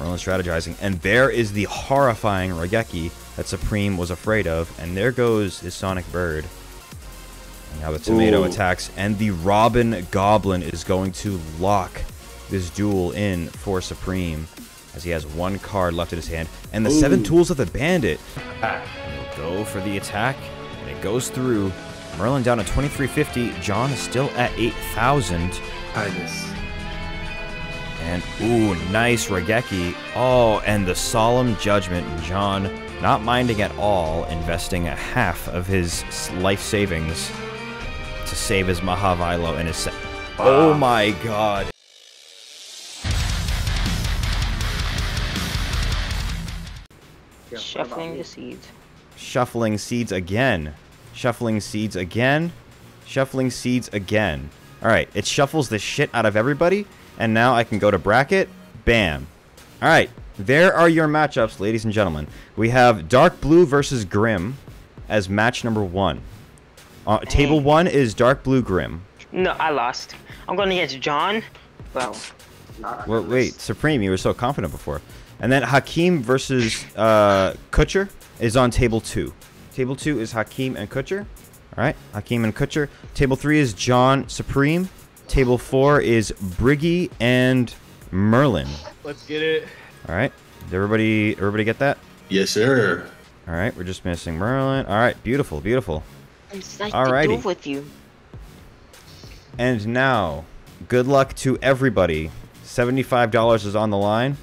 Merlin's strategizing, and there is the horrifying Raigeki that Supreme was afraid of, and there goes his Sonic Bird. And now the tomato attacks, and the Robin Goblin is going to lock this duel in for Supreme, as he has one card left in his hand, and the Seven Tools of the Bandit. And he'll go for the attack, and it goes through. Merlin down to 2350, John is still at 8,000. And, ooh, nice Raigeki. Oh, and the Solemn Judgment. John, not minding at all, investing a half of his life savings to save his Maha Vailo and his set. Oh my god. Shuffling the seeds. Shuffling seeds again. Shuffling seeds again. Shuffling seeds again. Alright, it shuffles the shit out of everybody, and now I can go to bracket. Bam. Alright, there are your matchups, ladies and gentlemen. We have Dark Blue versus Grimm as match number one. Table one is Dark Blue Grimm. No, I lost. I'm going against John. Well, well wait, Supreme, you were so confident before. And then Hakim versus Kutcher is on table two. Table two is Hakim and Kutcher. All right, Hakim and Kutcher. Table three is John Supreme. Table four is Briggy and Merlin. Let's get it. All right, did everybody get that? Yes, sir. All right, we're just missing Merlin. All right, beautiful, beautiful. I'm psyched to duel with you. And now, good luck to everybody. $75 is on the line.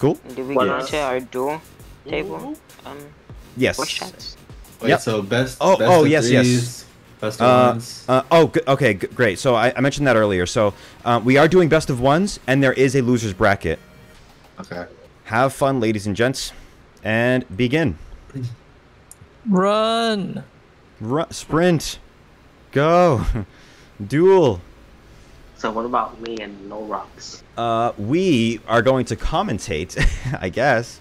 Cool. Do we get to our duel table? Yes. Wait, so best of threes. Best of ones. Okay, great. So I mentioned that earlier. So we are doing best of ones, and there is a loser's bracket. Okay. Have fun, ladies and gents, and begin. Run. Sprint. Go. Duel. So what about me and no rocks? We are going to commentate, I guess.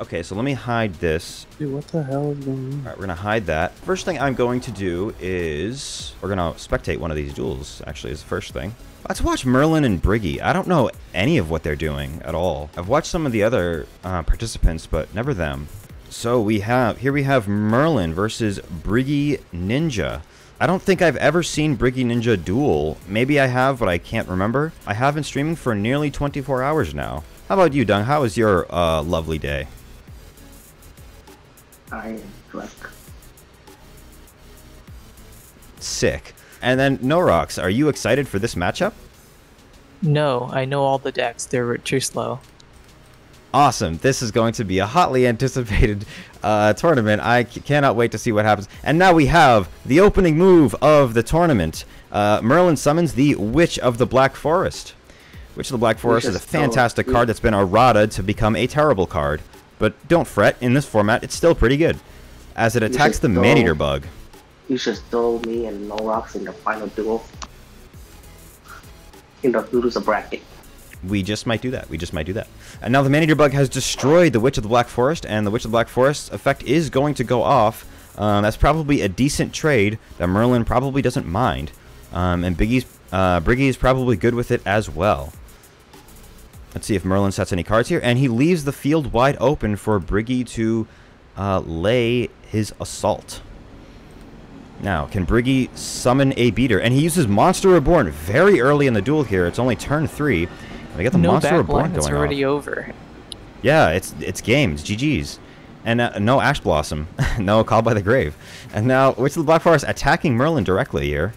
Okay, so let me hide this. Dude, what the hell is going on? All right, we're gonna hide that. First thing I'm going to do is we're gonna spectate one of these duels. Actually, is the first thing. Let's watch Merlin and Briggy. I don't know any of what they're doing at all. I've watched some of the other participants, but never them. So we have here Merlin versus Briggy Ninja. I don't think I've ever seen Briggy Ninja duel. Maybe I have, but I can't remember. I have been streaming for nearly 24 hours now. How about you, Dung? How was your lovely day? I am drunk. Sick. And then, Norox, are you excited for this matchup? No, I know all the decks. They're too slow. Awesome. This is going to be a hotly anticipated tournament. I cannot wait to see what happens. And now we have the opening move of the tournament. Merlin summons the Witch of the Black Forest. Witch of the Black Forest is a fantastic card that's been errata to become a terrible card. But don't fret, in this format, it's still pretty good. As it attacks the Man-Eater Bug. You should throw me and Norox in the final duel. In the loser's bracket. We just might do that. We just might do that. And now the Man-Eater Bug has destroyed the Witch of the Black Forest, and the Witch of the Black Forest effect is going to go off. That's probably a decent trade that Merlin probably doesn't mind. And Briggy is probably good with it as well. Let's see if Merlin sets any cards here. And he leaves the field wide open for Briggy to lay his assault. Now, can Briggy summon a beater? And he uses Monster Reborn very early in the duel here. It's only turn three. I got the Monster Reborn going on. It's already over. Yeah, it's game. It's GG's. And no Ash Blossom. No Call by the Grave. And now, Witch of the Black Forest attacking Merlin directly here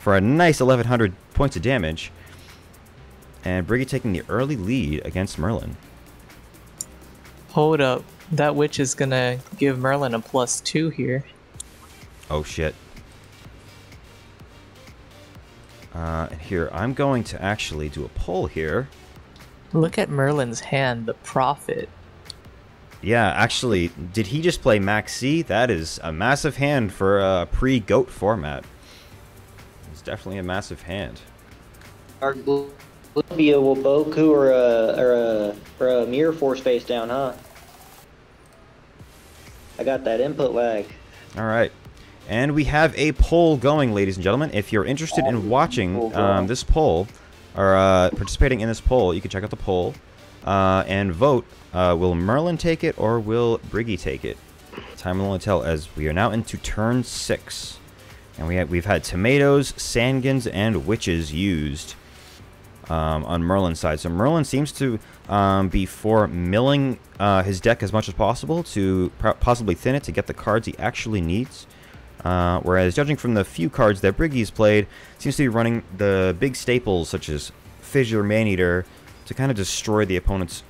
for a nice 1,100 points of damage. And Briggy taking the early lead against Merlin. Hold up. That witch is going to give Merlin a +2 here. Oh, shit. Here, I'm going to actually do a poll here. Look at Merlin's hand, the Prophet. Yeah, actually, did he just play Max C? That is a massive hand for a pre-GOAT format. It's definitely a massive hand. Dark Blue will be a Waboku or a Mirror Force face down, huh? I got that input lag. All right. And we have a poll going, ladies and gentlemen. If you're interested in watching this poll, or participating in this poll, you can check out the poll and vote. Will Merlin take it or will Briggy take it? Time will only tell, as we are now into turn 6. And we've had tomatoes, sangans, and witches used on Merlin's side. So Merlin seems to be for milling his deck as much as possible to possibly thin it to get the cards he actually needs. Whereas, judging from the few cards that Briggy's played, seems to be running the big staples such as Fissure, Man-Eater, to kind of destroy the opponent's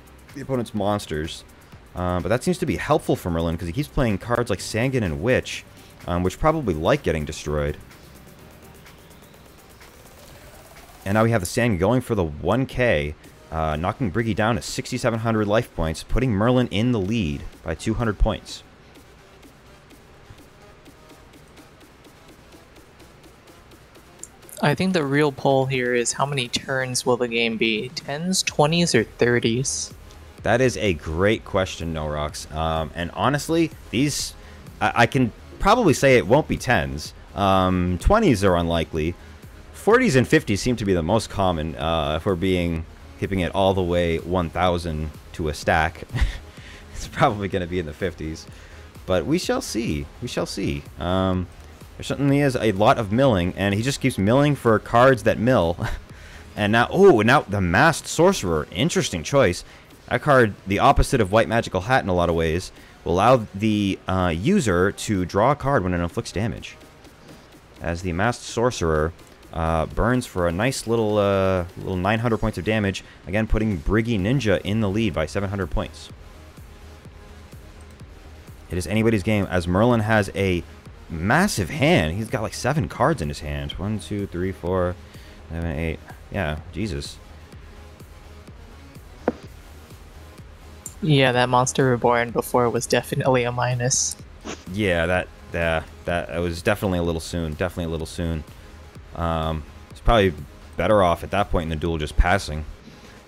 monsters. But that seems to be helpful for Merlin because he keeps playing cards like Sangan and Witch, which probably like getting destroyed. And now we have the Sangan going for the 1K, knocking Briggy down to 6,700 life points, putting Merlin in the lead by 200 points. I think the real poll here is how many turns will the game be? 10s, 20s, or 30s? That is a great question, Norox. And honestly, these... I can probably say it won't be 10s. 20s are unlikely. 40s and 50s seem to be the most common for keeping it all the way 1,000 to a stack. It's probably going to be in the 50s. But we shall see. We shall see. There certainly is a lot of milling, and he just keeps milling for cards that mill. And now, oh, now the Masked Sorcerer. Interesting choice. That card, the opposite of White Magical Hat in a lot of ways, will allow the user to draw a card when it inflicts damage. As the Masked Sorcerer burns for a nice little, 900 points of damage, again putting Briggy Ninja in the lead by 700 points. It is anybody's game, as Merlin has a massive hand. He's got like 7 cards in his hand. 1, 2, 3, 4, 7, 8. Yeah, Jesus. Yeah, that Monster Reborn before was definitely a minus. Yeah, that was definitely a little soon. Definitely a little soon. It's probably better off at that point in the duel just passing.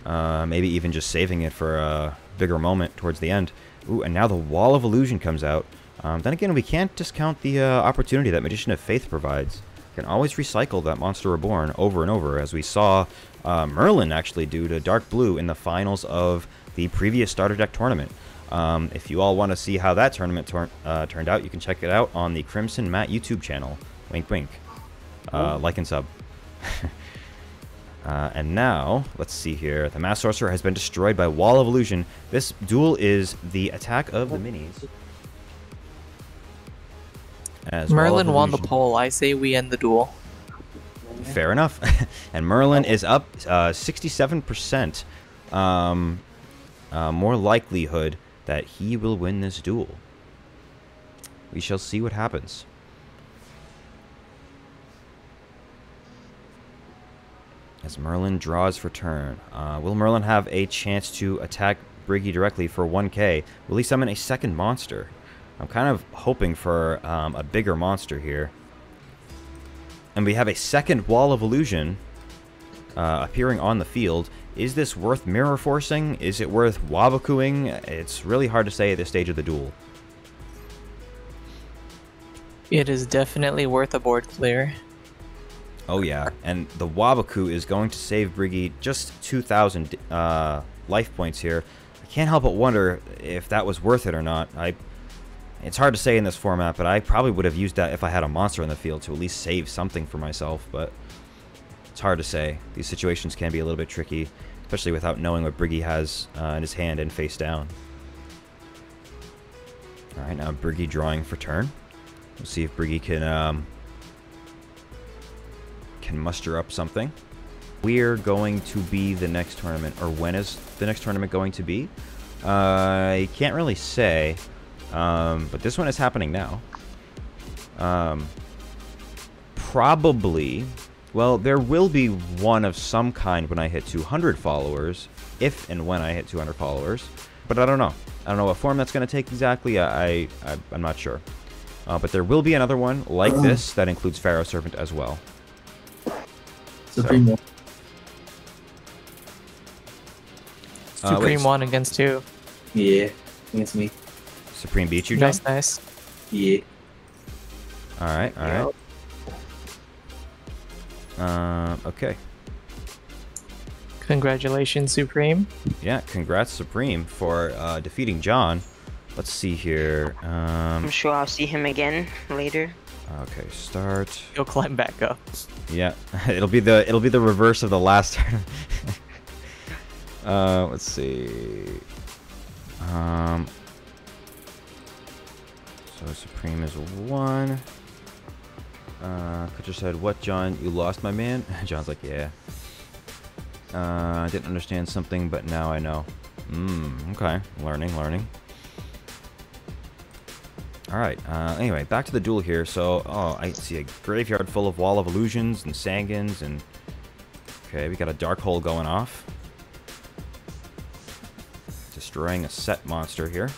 Maybe even just saving it for a bigger moment towards the end. Ooh, and now the Wall of Illusion comes out. Then again, we can't discount the opportunity that Magician of Faith provides. You can always recycle that Monster Reborn over and over, as we saw Merlin actually do to Dark Blue in the finals of the previous starter deck tournament. If you all want to see how that tournament turned out, you can check it out on the Crimson Matt YouTube channel. Wink, wink. Like and sub. And now, let's see here. The Masked Sorcerer has been destroyed by Wall of Illusion. This duel is the attack of the minis. As Merlin won the poll. I say we end the duel. Fair enough. And Merlin is up 67% more likelihood that he will win this duel. We shall see what happens. As Merlin draws for turn. Will Merlin have a chance to attack Briggy directly for 1K? Will he summon a second monster? I'm kind of hoping for a bigger monster here. And we have a second Wall of Illusion appearing on the field. Is this worth mirror forcing? Is it worth Wabokuing? It's really hard to say at this stage of the duel. It is definitely worth a board clear. Oh yeah, and the Waboku is going to save Briggy just 2,000 life points here. I can't help but wonder if that was worth it or not. It's hard to say in this format, but I probably would have used that if I had a monster in the field to at least save something for myself, but it's hard to say. These situations can be a little bit tricky, especially without knowing what Briggy has in his hand and face down. Alright, now Briggy drawing for turn. We'll see if Briggy can muster up something. We're going to be the next tournament, or when is the next tournament going to be? I can't really say. But this one is happening now. Probably, well, there will be one of some kind when I hit 200 followers, if and when I hit 200 followers, but I don't know. I don't know what form that's going to take exactly. I'm not sure. But there will be another one like this that includes Pharaoh Serpent as well. Supreme 1. Supreme 1 against 2. Yeah, against me. Supreme beat you, John? Nice, nice. Yeah. Alright, alright. Okay. Congratulations, Supreme. Yeah, congrats, Supreme, for defeating John. Let's see here. I'm sure I'll see him again later. Okay, start. You'll climb back up. Yeah, it'll be the reverse of the last turn. Let's see. So Supreme is one. Kutcher said, "What, John? You lost, my man?" John's like, "Yeah. I didn't understand something, but now I know." Okay. Learning. Alright, anyway, back to the duel here. So, oh, I see a graveyard full of Wall of Illusions and Sangans and... Okay, we got a Dark Hole going off. Destroying a set monster here.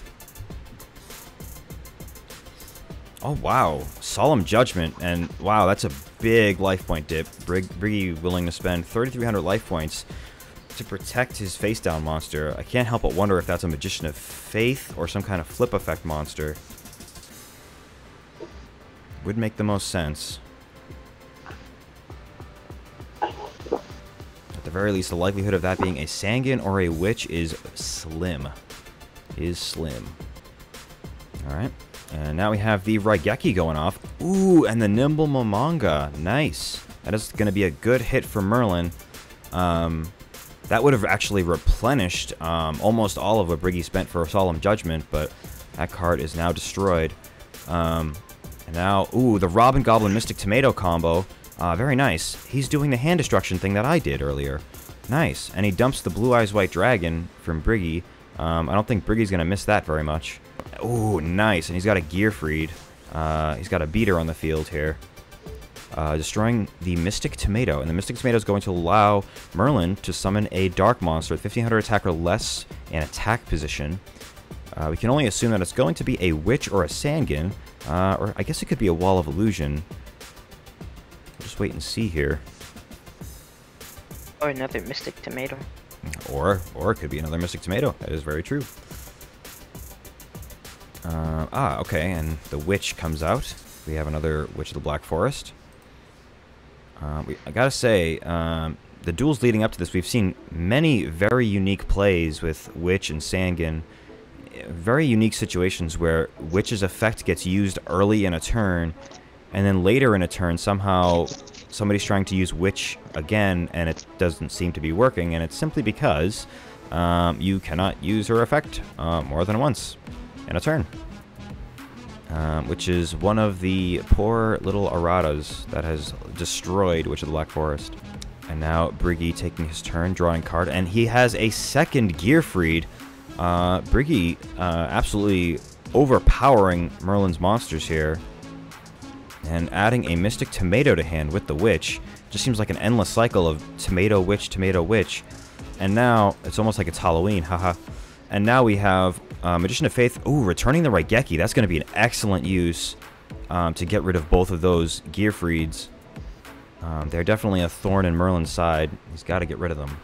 Oh, wow. Solemn Judgment, and wow, that's a big life point dip. Briggy willing to spend 3,300 life points to protect his face-down monster. I can't help but wonder if that's a Magician of Faith or some kind of flip effect monster. Would make the most sense. At the very least, the likelihood of that being a Sangan or a Witch is slim. Alright. And now we have the Raigeki going off. Ooh, and the Nimble Momanga. Nice. That is going to be a good hit for Merlin. That would have actually replenished almost all of what Briggy spent for Solemn Judgment, but that card is now destroyed. And now, ooh, the Robin Goblin Mystic Tomato combo. Very nice. He's doing the hand destruction thing that I did earlier. Nice. And he dumps the Blue Eyes White Dragon from Briggy. I don't think Briggy's going to miss that very much. Ooh, nice. And he's got a Gear Freed. He's got a beater on the field here. Destroying the Mystic Tomato. And the Mystic Tomato is going to allow Merlin to summon a Dark Monster with 1,500 attack or less in attack position. We can only assume that it's going to be a Witch or a Sangan. Or I guess it could be a Wall of Illusion. We'll just wait and see here. Or another Mystic Tomato. Or it could be another Mystic Tomato. That is very true. Okay, and the Witch comes out. We have another Witch of the Black Forest. I gotta say, the duels leading up to this, we've seen many very unique plays with Witch and Sangan. Very unique situations where Witch's effect gets used early in a turn, and then later in a turn somehow somebody's trying to use Witch again, and it doesn't seem to be working, and it's simply because you cannot use her effect more than once in a turn. Which is one of the poor little erratas that has destroyed Witch of the Black Forest. And now Briggy taking his turn, drawing card, and he has a second Gear Freed. Briggy absolutely overpowering Merlin's monsters here, and adding a Mystic Tomato to hand with the Witch. Just seems like an endless cycle of Tomato Witch, Tomato Witch, and now it's almost like it's Halloween, haha. And now we have Magician of Faith. Ooh, returning the Raigeki. That's going to be an excellent use to get rid of both of those Gear Freeds. They're definitely a thorn in Merlin's side. He's got to get rid of them.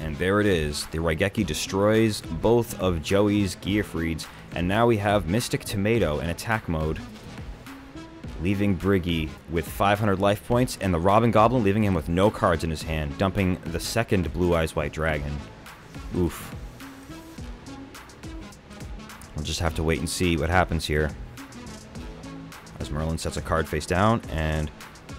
And there it is. The Raigeki destroys both of Joey's Gear Freeds. And now we have Mystic Tomato in attack mode, leaving Briggy with 500 life points, and the Robin Goblin leaving him with no cards in his hand, dumping the second Blue Eyes White Dragon. Oof. We'll just have to wait and see what happens here. As Merlin sets a card face down, and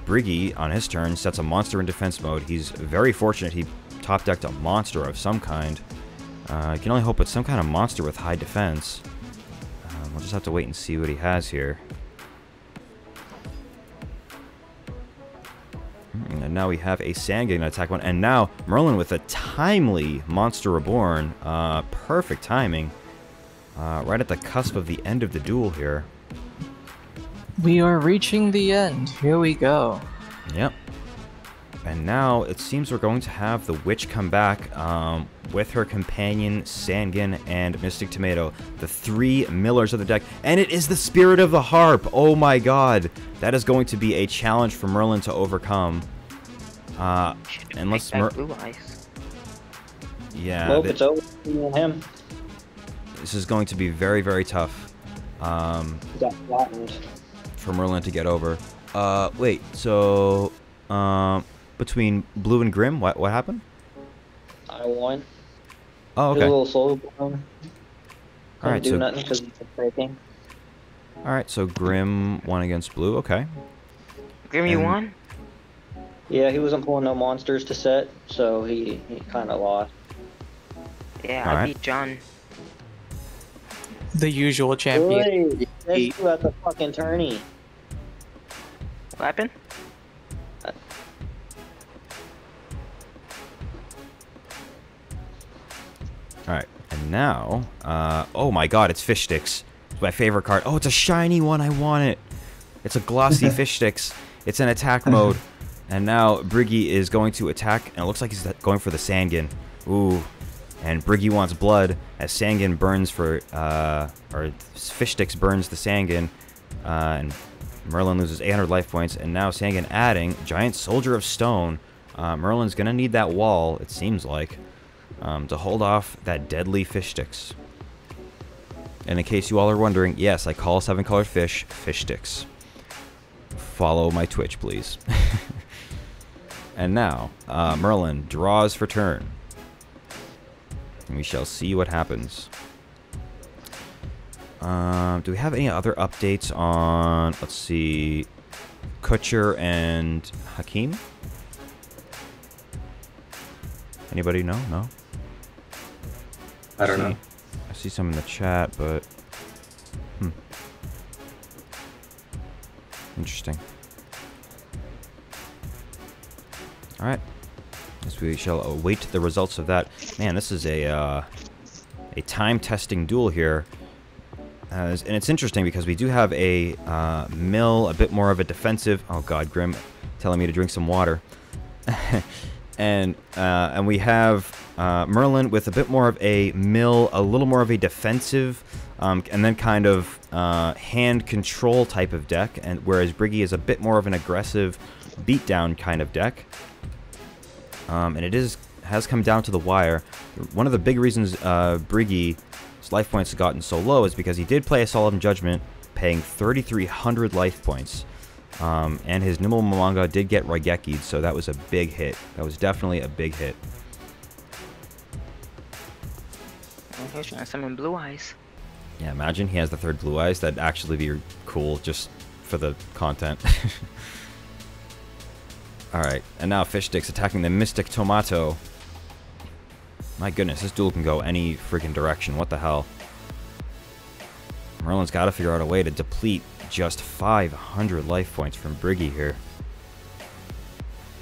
Briggy, on his turn, sets a monster in defense mode. He's very fortunate he top decked a monster of some kind. I can only hope it's some kind of monster with high defense. We'll just have to wait and see what he has here. And now we have a Sangan attack one, and now Merlin with a timely Monster Reborn. Perfect timing. Right at the cusp of the end of the duel here. We are reaching the end. Here we go. Yep. And now it seems we're going to have the Witch come back with her companion Sangan and Mystic Tomato, the three millers of the deck, and it is the Spirit of the Harp. Oh my god, that is going to be a challenge for Merlin to overcome. Unless yeah, well, it's over for him. This is going to be very, very tough for Merlin to get over. Wait, so between Blue and Grimm? What happened? I won. Oh, okay. A little soul blown. All right, do so nothing because it's breaking. All right, so Grimm won against Blue. Okay. Grimm, you won? Yeah, he wasn't pulling no monsters to set, so he kind of lost. Yeah, I beat John. The usual champion. Boy, that's you at the fucking tourney. What happened? Alright, and now, oh my god, it's Fish Sticks. It's my favorite card. Oh, it's a shiny one, I want it. It's a glossy Fish Sticks. It's in attack mode. And now Briggy is going to attack, and it looks like he's going for the Sangan. Ooh. And Briggy wants blood, as Sangan burns for, or Fish Sticks burns the Sangan. And Merlin loses 800 life points, and now Sangan adding Giant Soldier of Stone. Merlin's gonna need that wall, it seems like. To hold off that deadly Fish Sticks. And in case you all are wondering, yes, I call 7-colored fish, Fish Sticks. Follow my Twitch, please. And now, Merlin draws for turn. And we shall see what happens. Do we have any other updates on, let's see, Kutcher and Hakim? Anybody know? No? I don't know. I see some in the chat, but interesting. All right, guess we shall await the results of that. Man, this is a time-testing duel here, and it's interesting because we do have a mill, a bit more of a defensive. Oh God, Grimm, telling me to drink some water, and we have Merlin with a bit more of a mill, a little more of a defensive. And then kind of hand control type of deck, and whereas Briggy is a bit more of an aggressive beatdown kind of deck. And it has come down to the wire. One of the big reasons Briggy's life points have gotten so low is because he did play a Solemn Judgment, paying 3,300 life points. And his Nimble Mamanga did get Raigeki'd, so that was a big hit. That was definitely a big hit. I was trying to summon Blue Eyes. Yeah, imagine he has the third Blue Eyes. That'd actually be cool just for the content. Alright, and now Fish Sticks attacking the Mystic Tomato. My goodness, this duel can go any freaking direction. What the hell? Merlin's got to figure out a way to deplete just 500 life points from Briggy here.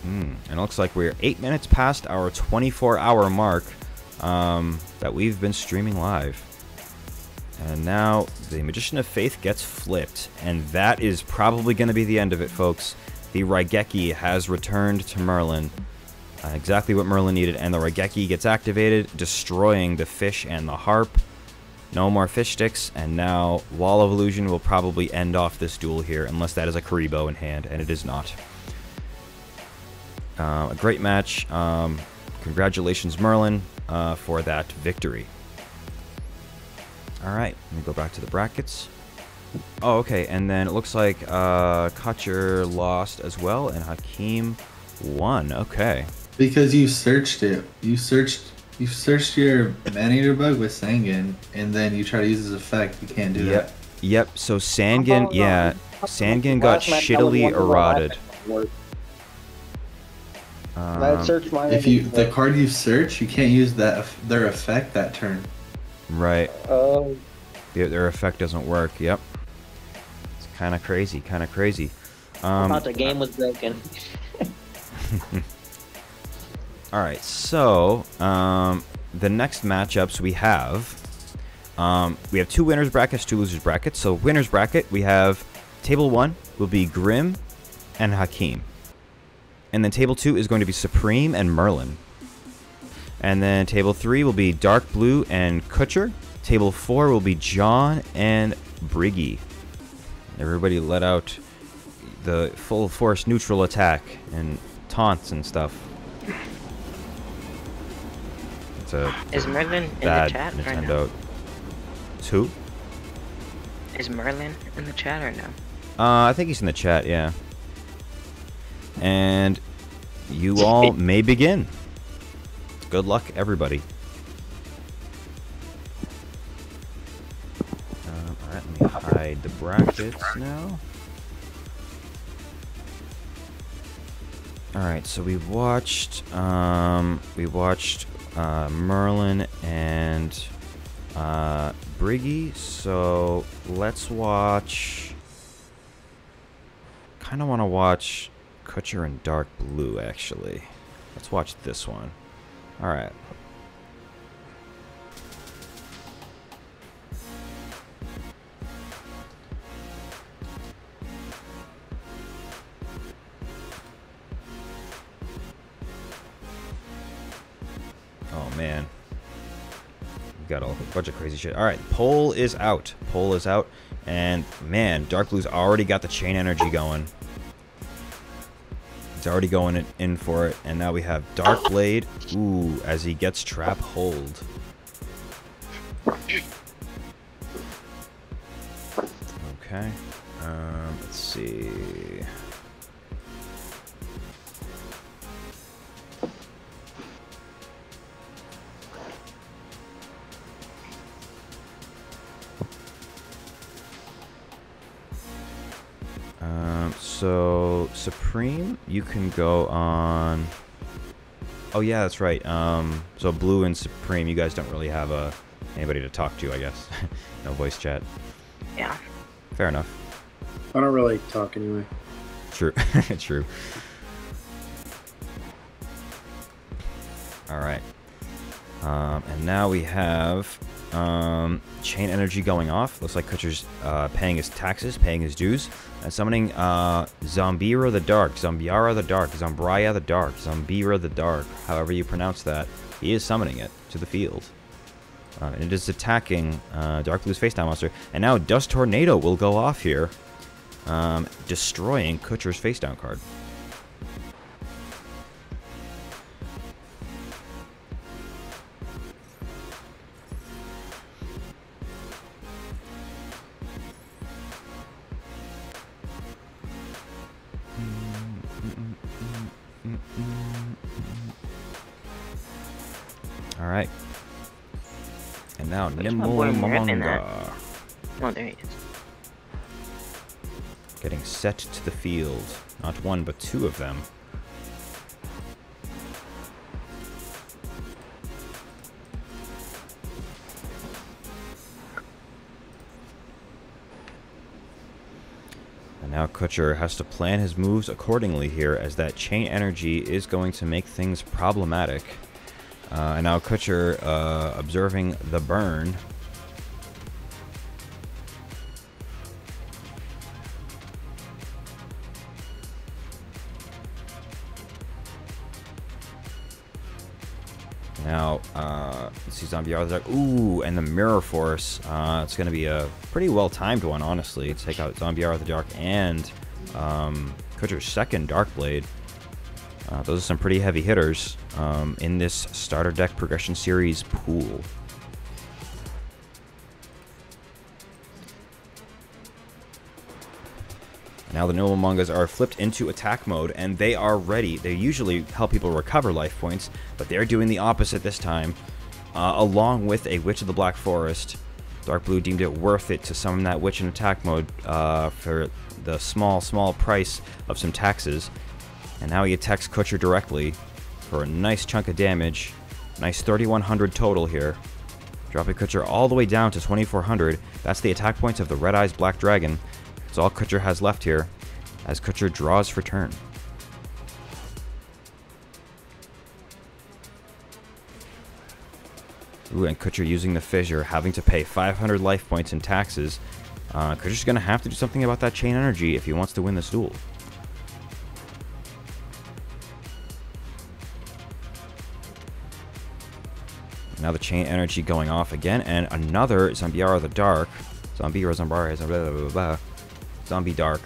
And it looks like we're 8 minutes past our 24-hour mark that we've been streaming live. And now the Magician of Faith gets flipped, and that is probably going to be the end of it, folks. The Raigeki has returned to Merlin, exactly what Merlin needed, and the Raigeki gets activated, destroying the fish and the harp. No more Fish Sticks, and now Wall of Illusion will probably end off this duel here, unless that is a Karibo in hand, and it is not. A great match. Congratulations, Merlin, for that victory. All right, let me go back to the brackets. Oh, okay, and then it looks like Kutcher lost as well, and Hakim won. Okay. Because you searched it. You searched your Man-Eater Bug with Sangan, and then you try to use his effect. You can't do that. Yep, so Sangan, Sangan got shittily eroded. If you the card you search, you can't use that their effect that turn. Right. Yeah, their effect doesn't work. Yep. It's kind of crazy. I thought the game was broken. All right. So the next matchups we have 2 winners brackets, 2 losers brackets. So winners bracket we have table 1 will be Grimm and Hakim, and then table 2 is going to be Supreme and Merlin. And then table 3 will be Dark Blue and Kutcher. Table 4 will be John and Briggy. Everybody let out the full force neutral attack and taunts and stuff. It's a Is Merlin in the chat or no? Who? Is Merlin in the chat or no? I think he's in the chat, yeah. And you all may begin. Good luck, everybody. Alright, let me hide the brackets now. Alright, so we watched Merlin and Briggy, so let's watch... I kind of want to watch Kutcher and Dark Blue, actually. Let's watch this one. Alright. Oh, man. We've got a whole bunch of crazy shit. Alright, poll is out. Poll is out. And, man, Dark Blue's already got the chain energy going. He's already going in for it. And now we have Dark Blade. Ooh, as he gets Trap Hold. Okay. Let's see. So Supreme, you can go on. Oh yeah, that's right. So Blue and Supreme, you guys don't really have anybody to talk to, I guess. No voice chat. Yeah. Fair enough. I don't really talk anyway. True. True. All right. And now we have chain energy going off. Looks like Kutcher's paying his taxes, paying his dues. Summoning Zombira the Dark, Zombiara the Dark, Zombraya the Dark, Zombira the Dark, however you pronounce that. He is summoning it to the field. And it is attacking Dark Blue's Facedown Monster. And now Dust Tornado will go off here, destroying Kutcher's Facedown card. Alright. And now Nimble Monga. Oh, there he is. Getting set to the field. Not one, but two of them. And now Kutcher has to plan his moves accordingly here, as that chain energy is going to make things problematic. And now Kutcher observing the burn. Now, let's see, Zombiara the Dark. Ooh, and the Mirror Force. It's going to be a pretty well-timed one, honestly, to take out Zombiara the Dark and Kutcher's second Dark Blade. Those are some pretty heavy hitters in this starter deck progression series pool. Now the Noble Mangas are flipped into attack mode, and they are ready. They usually help people recover life points, but they're doing the opposite this time, along with a Witch of the Black Forest. Dark Blue deemed it worth it to summon that Witch in attack mode for the small, small price of some taxes. And now he attacks Kutcher directly for a nice chunk of damage. Nice 3,100 total here. Dropping Kutcher all the way down to 2,400. That's the attack points of the Red-Eyes Black Dragon. That's all Kutcher has left here as Kutcher draws for turn. Ooh, and Kutcher using the Fissure, having to pay 500 life points in taxes. Kutcher's going to have to do something about that chain energy if he wants to win this duel. Now the chain energy going off again, and another Zombiara the Dark. Zombira, Zombrari, blah, blah, blah, blah. Zombie Dark.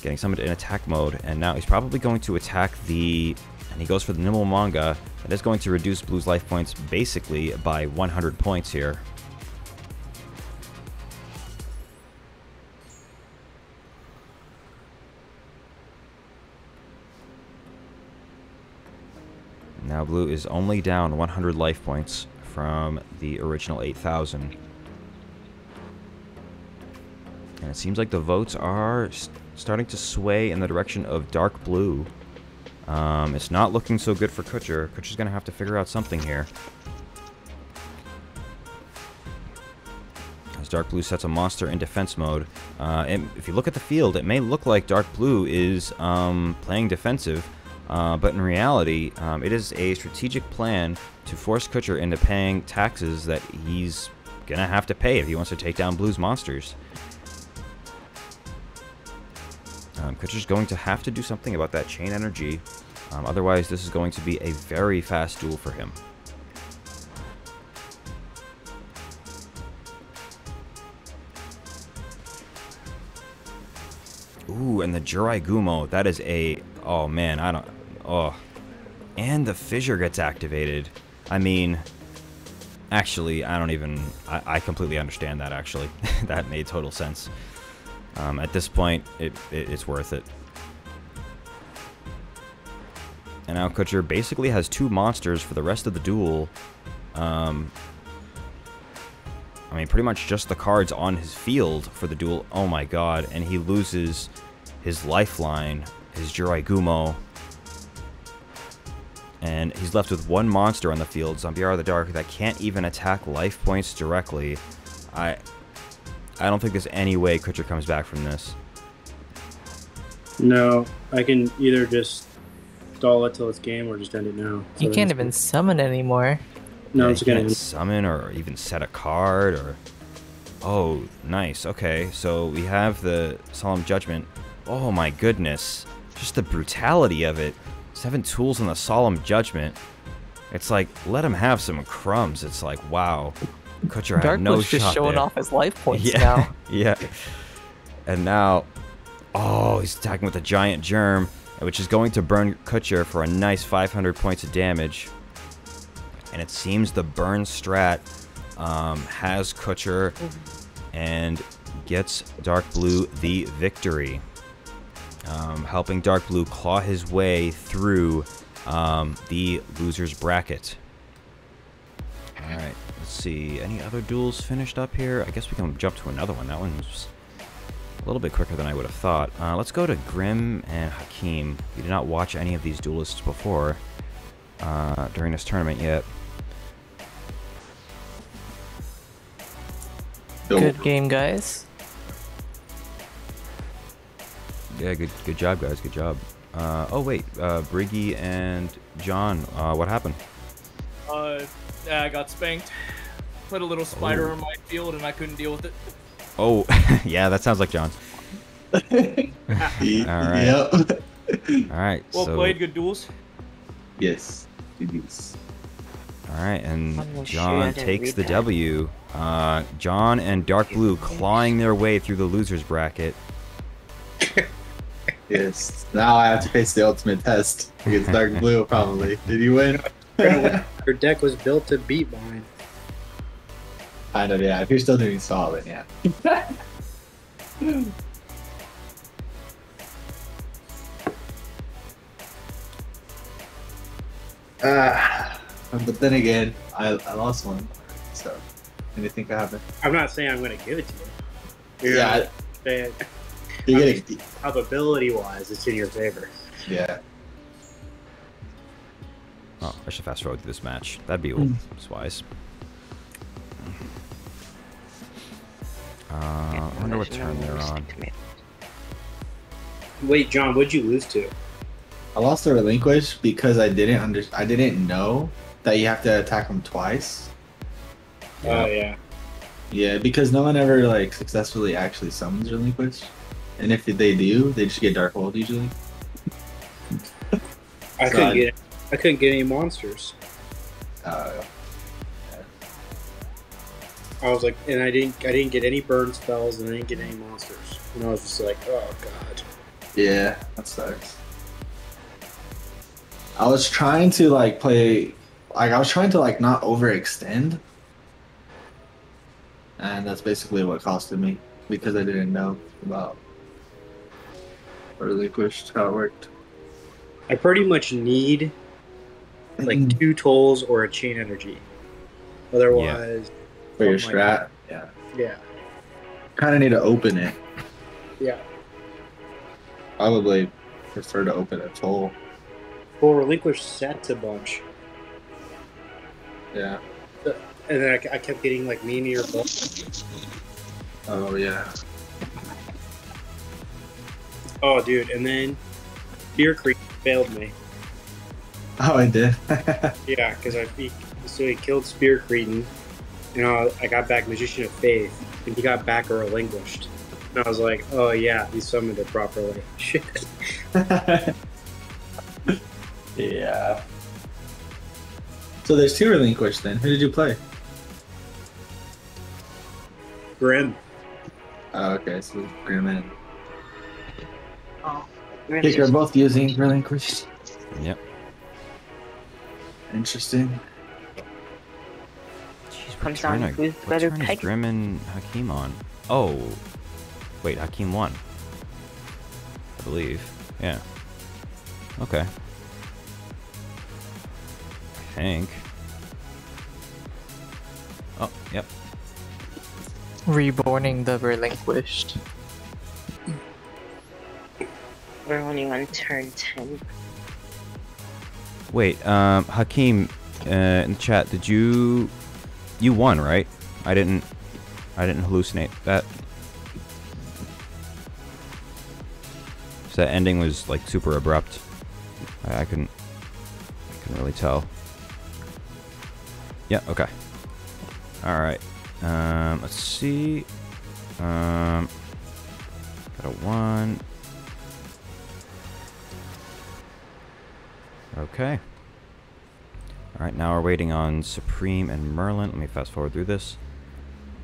Getting summoned in attack mode, and now he's probably going to attack the... And he goes for the Nimble Manga. That is going to reduce Blue's life points basically by 100 points here. Now blue is only down 100 life points from the original 8,000. And it seems like the votes are starting to sway in the direction of dark blue. It's not looking so good for Kutcher. Kutcher's going to have to figure out something here. As dark blue sets a monster in defense mode. If you look at the field, it may look like dark blue is playing defensive. But in reality, it is a strategic plan to force Kutcher into paying taxes that he's going to have to pay if he wants to take down blue's monsters. Kutcher's going to have to do something about that chain energy. Otherwise, this is going to be a very fast duel for him. Ooh, and the Jirai Gumo. That is a... Oh, man, I don't... Oh. And the Fissure gets activated. I mean... Actually, I don't even... I completely understand that, actually. That made total sense. At this point, it's worth it. And now Kutcher basically has two monsters for the rest of the duel. I mean, pretty much just the cards on his field for the duel. Oh my god, and he loses his lifeline, his Jirai Gumo. And he's left with one monster on the field, Zambiara the Dark, that can't even attack life points directly. I don't think there's any way Kutcher comes back from this. No, I can either just stall it till it's game or just end it now. So you can't even summon anymore. No, yeah, it's gonna summon or even set a card or. Oh, nice. Okay, so we have the Solemn Judgment. Oh my goodness, just the brutality of it. 7 tools on the Solemn Judgment. It's like let him have some crumbs. It's like wow. Kutcher had no shot there. Dark just showing off his life points now. Yeah. And now... Oh, he's attacking with a giant germ, which is going to burn Kutcher for a nice 500 points of damage. And it seems the burn strat has Kutcher and gets Dark Blue the victory. Helping Dark Blue claw his way through the loser's bracket. Alright. Let's see, any other duels finished up here? I guess we can jump to another one. That one's a little bit quicker than I would have thought. Let's go to Grimm and Hakim. We did not watch any of these duelists before during this tournament yet. Good game, guys. Yeah, good job, guys. Good job. Oh, wait. Briggy and John, what happened? I got spanked. Put a little spider on my field and I couldn't deal with it. Oh, yeah, that sounds like John. All right. Yep. All right. Well played, good duels. Yes, it is. All right, and John takes the W. John and Dark Blue clawing their way through the loser's bracket. Yes, now I have to face the ultimate test against Dark Blue, probably. Did you win? Your deck was built to beat mine. Kind of, yeah. If you're still doing solid, yeah. But then again, I lost one. So, anything could happen. I'm not saying I'm going to give it to you. Yeah. Probability-wise, it's in your favor. Yeah. Oh, I should fast forward through this match. That'd be wise. I wonder what turn they're on. Wait, John, what'd you lose to? I lost to Relinquished because I didn't know that you have to attack him twice. Oh yeah. Yeah, because no one ever like successfully actually summons Relinquished, and if they do, they just get Dark Hole usually. I couldn't get any monsters. I was like, and I didn't get any burn spells, and I didn't get any monsters. And I was just like, oh god. Yeah, that sucks. I was trying to like play, like I was trying to like not overextend, and that's basically what costed me because I didn't know about Relinquished how it worked. I pretty much need like two tolls or a chain energy. Otherwise, for your strat, yeah, kind of need to open it. Yeah, probably prefer to open a toll. Well, Relinquish sets a bunch. Yeah. And then I kept getting like Man-Eater Bug. Oh yeah. Oh dude, and then Fear Creek failed me. Oh, I did. Yeah, because he killed Spear Cretan, and I got back Magician of Faith, and he got back a Relinquished, and I was like, oh yeah, he summoned it properly. Shit. Yeah. So there's two Relinquished then. Who did you play? Grimm. Oh, okay, so Grimm and. Oh, I think you're both using Relinquished. Yep. Interesting. What turn is Grimm and Hakim on? Oh, wait, Hakim won, I believe. Yeah. Okay. I think. Oh, yep. Reborning the Relinquished. We're only on turn 10. Wait, Hakim, in the chat, did you won, right? I didn't hallucinate that. So that ending was like super abrupt. I couldn't really tell. Yeah. Okay. All right. Let's see. Got a 1. Okay. All right, now we're waiting on Supreme and Merlin. Let me fast forward through this.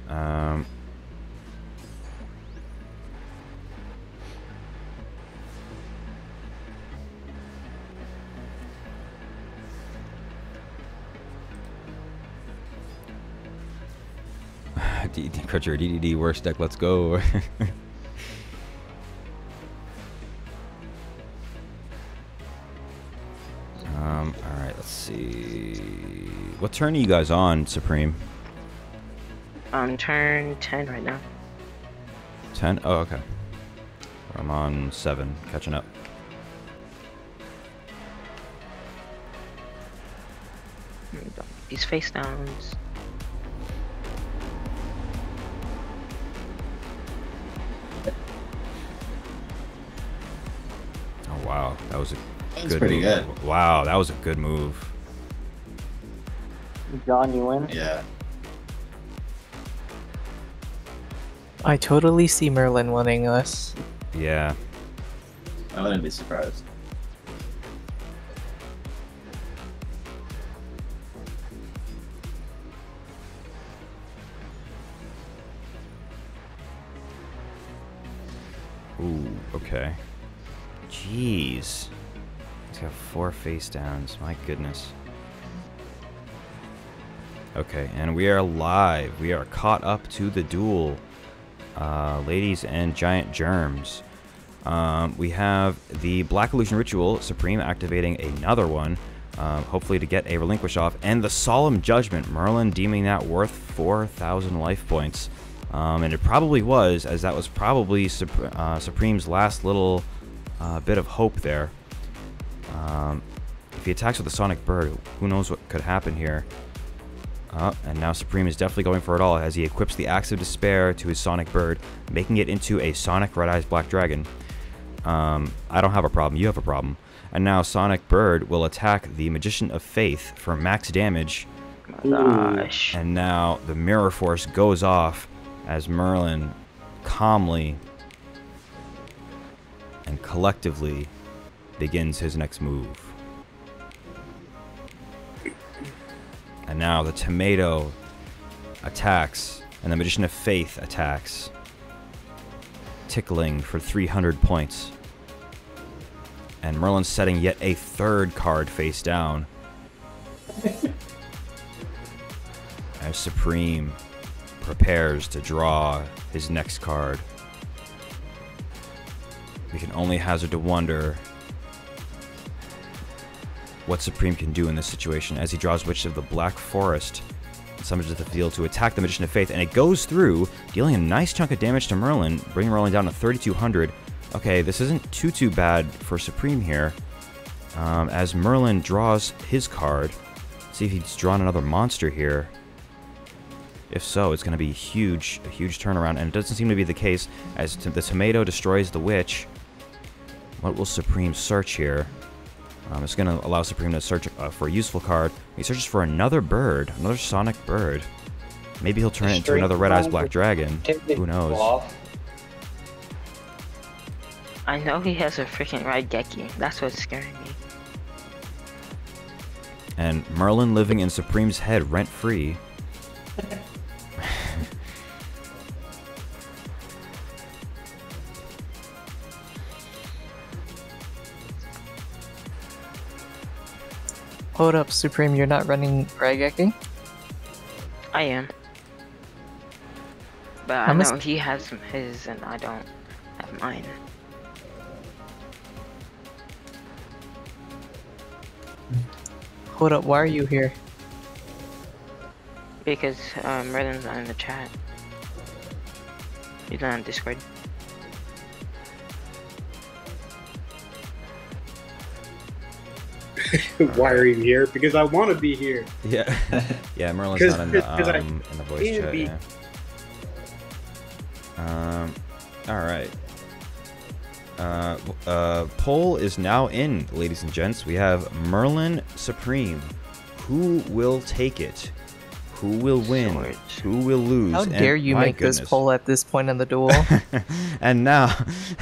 DDD Kutcher, DDD worst deck, let's go. What turn are you guys on, Supreme? On turn 10 right now. 10? Oh, okay. I'm on 7, catching up. These face downs. Oh wow, that was a good move. Good. Wow, that was a good move. John, you win? Yeah. I totally see Merlin winning us. Yeah. I wouldn't be surprised. Ooh, okay. Jeez. He's got 4 face downs. My goodness. Okay, and we are live. We are caught up to the duel, ladies and giant germs. We have the Black Illusion Ritual, Supreme activating another one, hopefully to get a Relinquish off, and the Solemn Judgment, Merlin deeming that worth 4,000 life points. And it probably was, as that was probably Supreme's last little bit of hope there. If he attacks with the Sonic Bird, who knows what could happen here. And now Supreme is definitely going for it all as he equips the Axe of Despair to his Sonic Bird, making it into a Sonic Red-Eyes Black Dragon. I don't have a problem, you have a problem. And now Sonic Bird will attack the Magician of Faith for max damage. Gosh. And now the Mirror Force goes off as Merlin calmly and collectively begins his next move. And now the Tomato attacks, and the Magician of Faith attacks, tickling for 300 points. And Merlin's setting yet a 3rd card face down. As Supreme prepares to draw his next card. We can only hazard to wonder what Supreme can do in this situation as he draws Witch of the Black Forest, summons to the field to attack the Magician of Faith, and it goes through, dealing a nice chunk of damage to Merlin, bringing Merlin down to 3,200. Okay, this isn't too bad for Supreme here, as Merlin draws his card. Let's see if he's drawn another monster here. If so, it's going to be a huge turnaround, and it doesn't seem to be the case, as the tomato destroys the witch. What will Supreme search here? It's going to allow Supreme to search for a useful card. He searches for another bird, another Sonic Bird. Maybe he'll turn it into another Red-Eyes Black Dragon. Who knows? I know he has a freaking Raigeki. That's what's scaring me. And Merlin living in Supreme's head rent-free. Hold up, Supreme, you're not running Raigeki? I am. But I know he has his and I don't have mine. Hold up, why are you here? Because Merlin's not in the chat. He's not on Discord. Why are you here? Because I want to be here. Yeah, yeah. Merlin's not in the, in the voice chat. Yeah. All right. Poll is now in, ladies and gents. We have Merlin, Supreme. Who will take it? Who will win? Swords. Who will lose? How dare you make this poll at this point in the duel? and now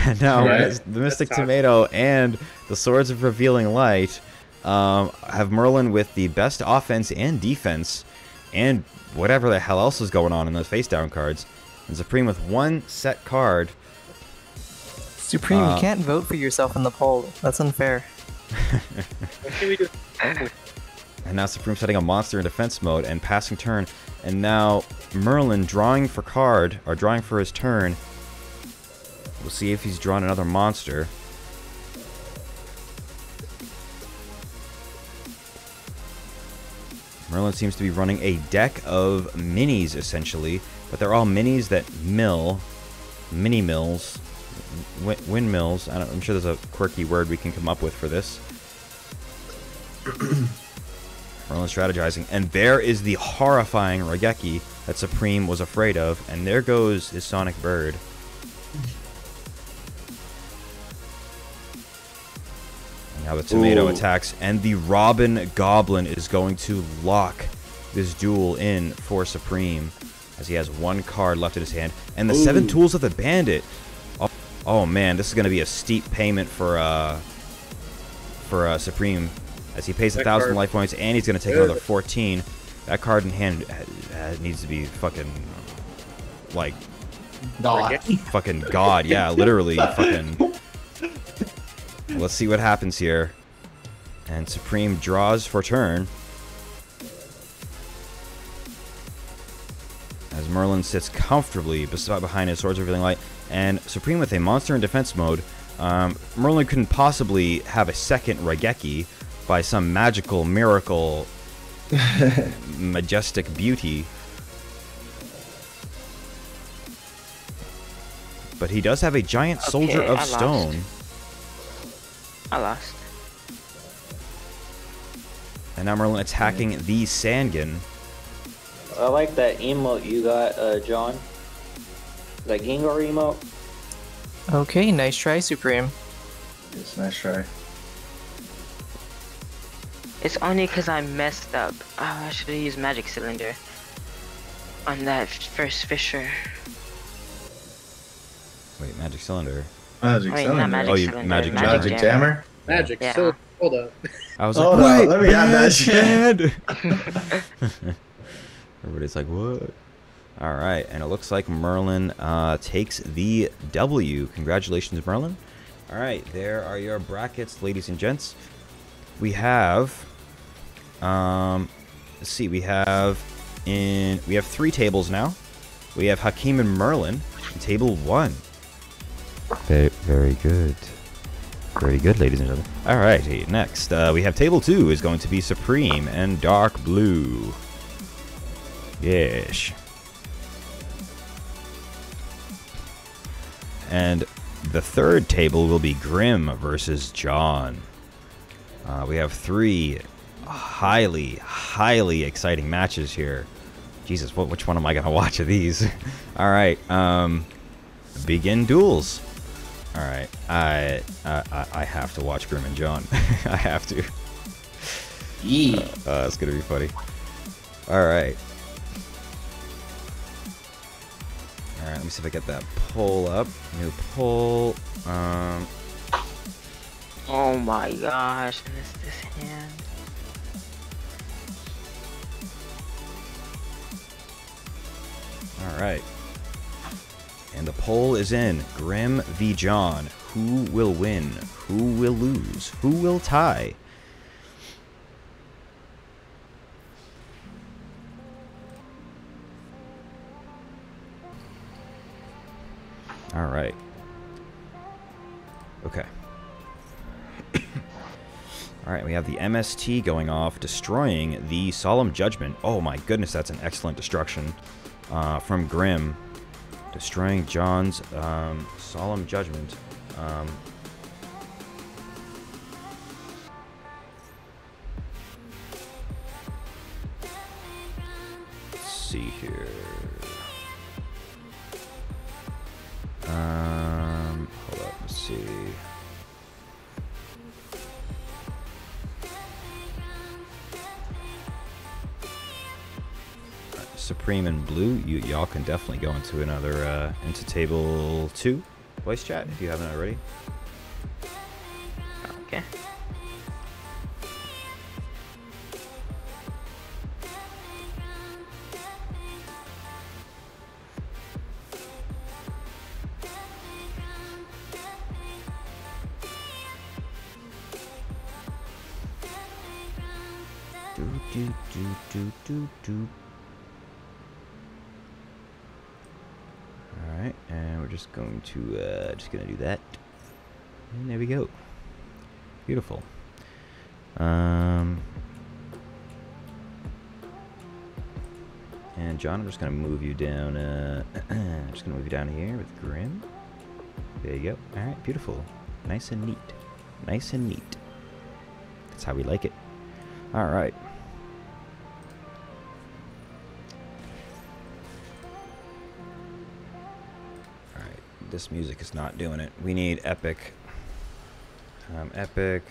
right? The Mystic Tomato and the Swords of Revealing Light have Merlin with the best offense and defense, and whatever the hell else is going on in those face-down cards, and Supreme with one set card. Supreme, you can't vote for yourself in the poll. That's unfair. And now Supreme setting a monster in defense mode and passing turn. And now Merlin drawing for his turn. We'll see if he's drawn another monster. Merlin seems to be running a deck of minis, essentially. But they're all minis that mill. Mini-mills. Windmills. I'm sure there's a quirky word we can come up with for this. Merlin strategizing, and there is the horrifying Raigeki that Supreme was afraid of, and there goes his Sonic Bird. And now the tomato attacks, and the Robin Goblin is going to lock this duel in for Supreme, as he has one card left in his hand, and the Seven Tools of the Bandit. Oh man, this is going to be a steep payment for Supreme. As he pays 1,000 life points, and he's going to take another 14. That card in hand needs to be fucking, like, God. Fucking God, yeah, literally fucking. Let's see what happens here. And Supreme draws for turn. As Merlin sits comfortably behind his Swords of Revealing Light, and Supreme with a monster in defense mode. Merlin couldn't possibly have a second Raigeki. By some magical miracle, majestic beauty. But he does have a giant soldier of stone. I lost. And now Merlin attacking the Sangan. I like that emote you got, John. That Gengar emote. Okay, nice try, Supreme. Yes, nice try. It's only because I messed up. Oh, I should have used Magic Cylinder on that first Fissure. Wait, Magic Cylinder? Magic Cylinder? Magic Cylinder. Magic Jammer? Magic Cylinder. Hold up. I was like, wait, let me add that shit. Everybody's like, what? Alright, and it looks like Merlin takes the W. Congratulations, Merlin. Alright, there are your brackets, ladies and gents. We have, let's see, we have three tables now. We have Hakim and Merlin in table 1. Very good. Very good, ladies and gentlemen. Alrighty, next we have table 2 is going to be Supreme and Dark Blue. Yes. And the third table will be Grimm versus John. We have 3 highly exciting matches here. Jesus, which one am I going to watch of these? Alright, begin duels. Alright, I have to watch Grimm and John. I have to. It's going to be funny. Alright. Alright, let me see if I get that poll up. New poll. Oh my gosh, this hand. Alright. And the poll is in. Grimm v. John. Who will win? Who will lose? Who will tie? Alright. Okay. Alright, we have the MST going off, destroying the Solemn Judgment. Oh my goodness, that's an excellent destruction from Grimm. Destroying John's Solemn Judgment. Let's see here. Hold up, let's see. Supreme and Blue, y'all can definitely go into another into table 2 voice chat if you haven't already. Okay. Alright, and we're just going to do that, and there we go. Beautiful. And John, I'm just gonna move you down. I'm just gonna move you down here with Grimm. There you go. Alright, beautiful. Nice and neat. Nice and neat. That's how we like it. Alright. This music is not doing it. We need epic. Epic.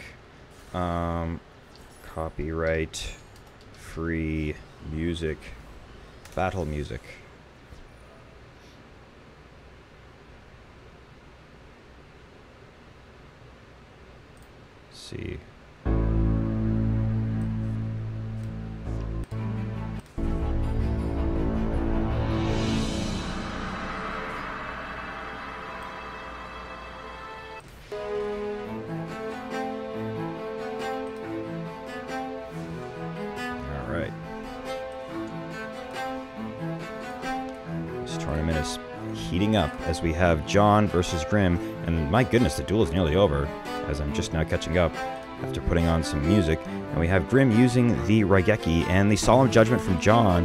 Copyright. Free music. Battle music. Let's see. Up as we have John versus Grimm, and my goodness, the duel is nearly over as I'm just now catching up after putting on some music. And we have Grimm using the Raigeki and the Solemn Judgment from John.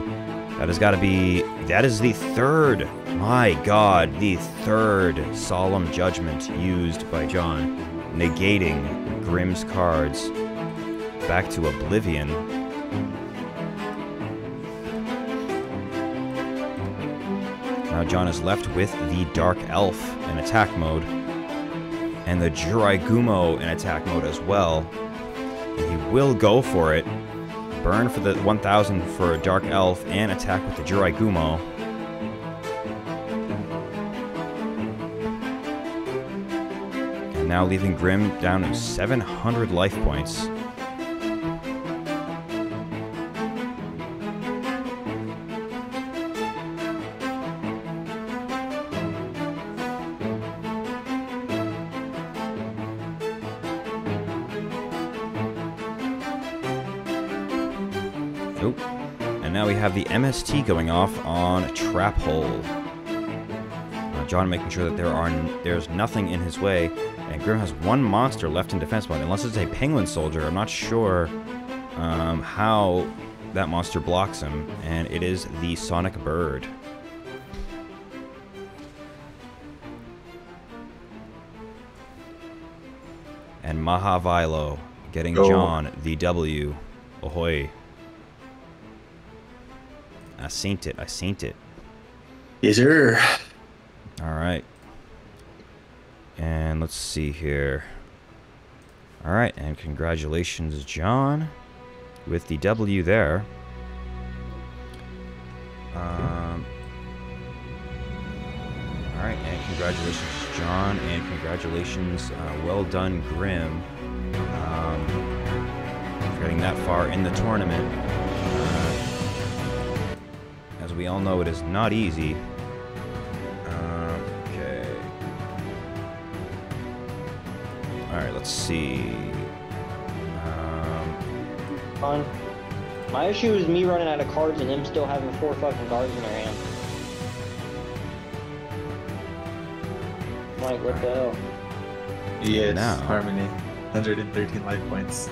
That has got to be, that is the third, my god, the third Solemn Judgment used by John, negating Grimm's cards back to oblivion. Now John is left with the Dark Elf in attack mode, and the Jirai Gumo in attack mode as well. And he will go for it. Burn for the 1000 for a Dark Elf and attack with the Jirai Gumo. And now leaving Grimm down to 700 life points. The MST going off on Trap Hole. John making sure that there's nothing in his way, and Grimm has one monster left in defense mode, unless it's a penguin soldier. I'm not sure how that monster blocks him, and it is the Sonic Bird. And Maha Vailo getting John the W. Ahoy. I seen it. I seen it. Yes, sir. All right. And let's see here. All right, and congratulations, John, with the W there. All right, and congratulations, John, and congratulations, well done, Grimm, for getting that far in the tournament. As we all know, it is not easy. Okay. All right, let's see. My issue is me running out of cards and them still having 4 fucking cards in their hand. Like, what the hell? Yes, now. Harmony. 113 life points.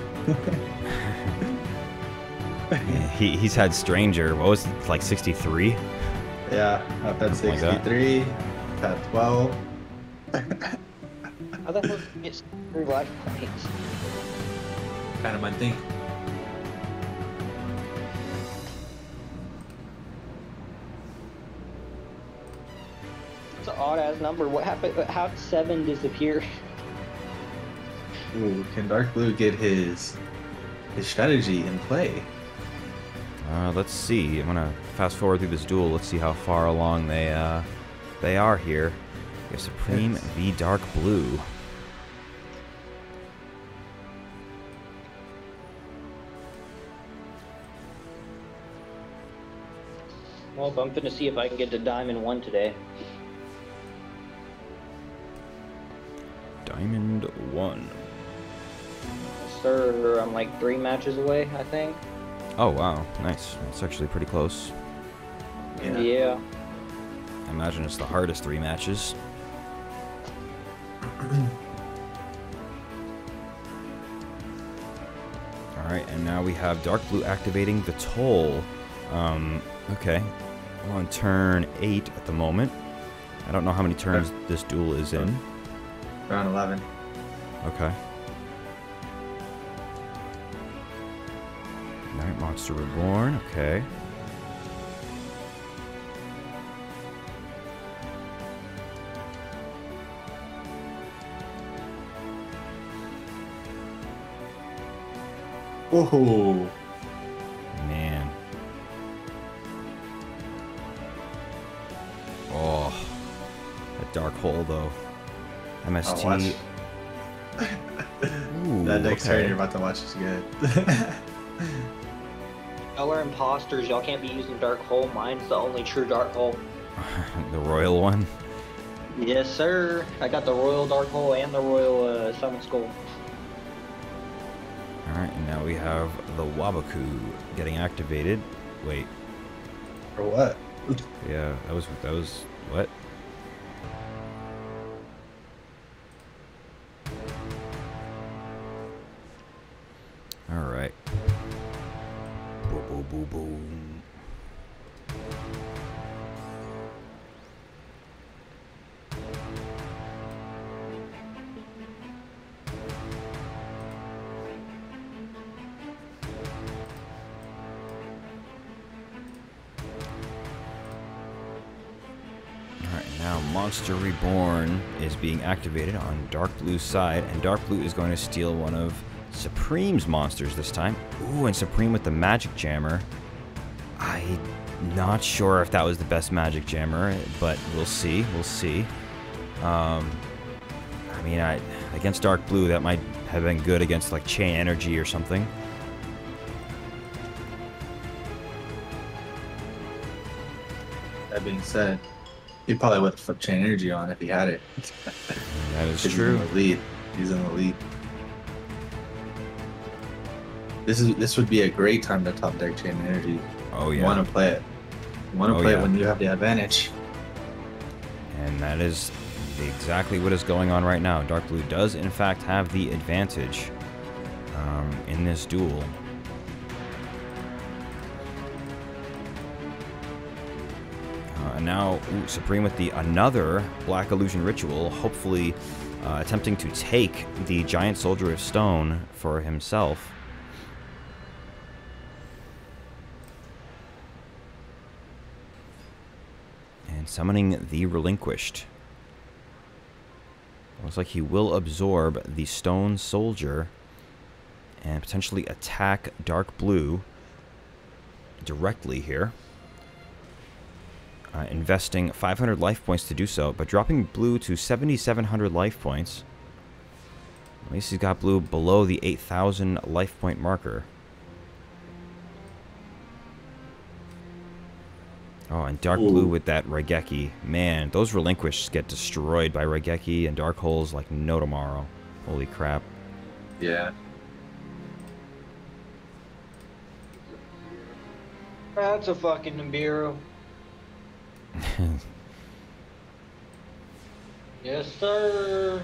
Yeah, he's had Stranger. What was it, like 63? Yeah, I've had 63. I've had 12. I thought it was going to get 3 life points. Kind of my thing. Odd-ass number. What happened? How'd 7 disappear? Ooh, can Dark Blue get his strategy in play? Let's see. I'm gonna fast forward through this duel. Let's see how far along they are here. We have Supreme v Dark Blue. Well, I'm gonna see if I can get to Diamond 1 today. Diamond 1. Sir, I'm like 3 matches away, I think. Oh wow, nice. It's actually pretty close. Yeah. I imagine it's the hardest 3 matches. All right, and now we have Dark Blue activating the Toll. Okay, we're on turn 8 at the moment. I don't know how many turns this duel is in. Round 11. Okay. Alright, Monster Reborn. Okay. Whoa. Man. Oh. That Dark Hole, though. MST. Ooh, that dexterity you're about to watch is good. Y'all are imposters. Y'all can't be using Dark Hole. Mine's the only true Dark Hole. The royal one? Yes, sir. I got the royal Dark Hole and the royal Summon Skull. Alright, and now we have the Waboku getting activated. Wait. For what? Yeah, that was what? Alright. Boom, boom, boom, boom. Alright, now Monster Reborn is being activated on Dark Blue's side, and Dark Blue is going to steal one of Supreme's monsters this time. Ooh, and Supreme with the Magic Jammer. I'm not sure if that was the best Magic Jammer, but we'll see. We'll see. I mean, against Dark Blue, that might have been good against like Chain Energy or something. That being said, he probably would have flipped Chain Energy on if he had it. That is true. He's in the lead. This would be a great time to top deck Chain Energy. Oh yeah. You want to play it. You want to play it when you have the advantage. And that is exactly what is going on right now. Dark Blue does, in fact, have the advantage in this duel. And now Supreme with another Black Illusion Ritual, hopefully attempting to take the Giant Soldier of Stone for himself. And summoning the Relinquished. Looks like he will absorb the Stone Soldier and potentially attack Dark Blue directly here. Investing 500 life points to do so, but dropping Blue to 7,700 life points. At least he's got Blue below the 8,000 life point marker. Oh, and Dark Blue with that Raigeki. Man, those Relinquished get destroyed by Raigeki and Dark Holes like no tomorrow. Holy crap. Yeah. That's a fucking Nibiru. Yes, sir.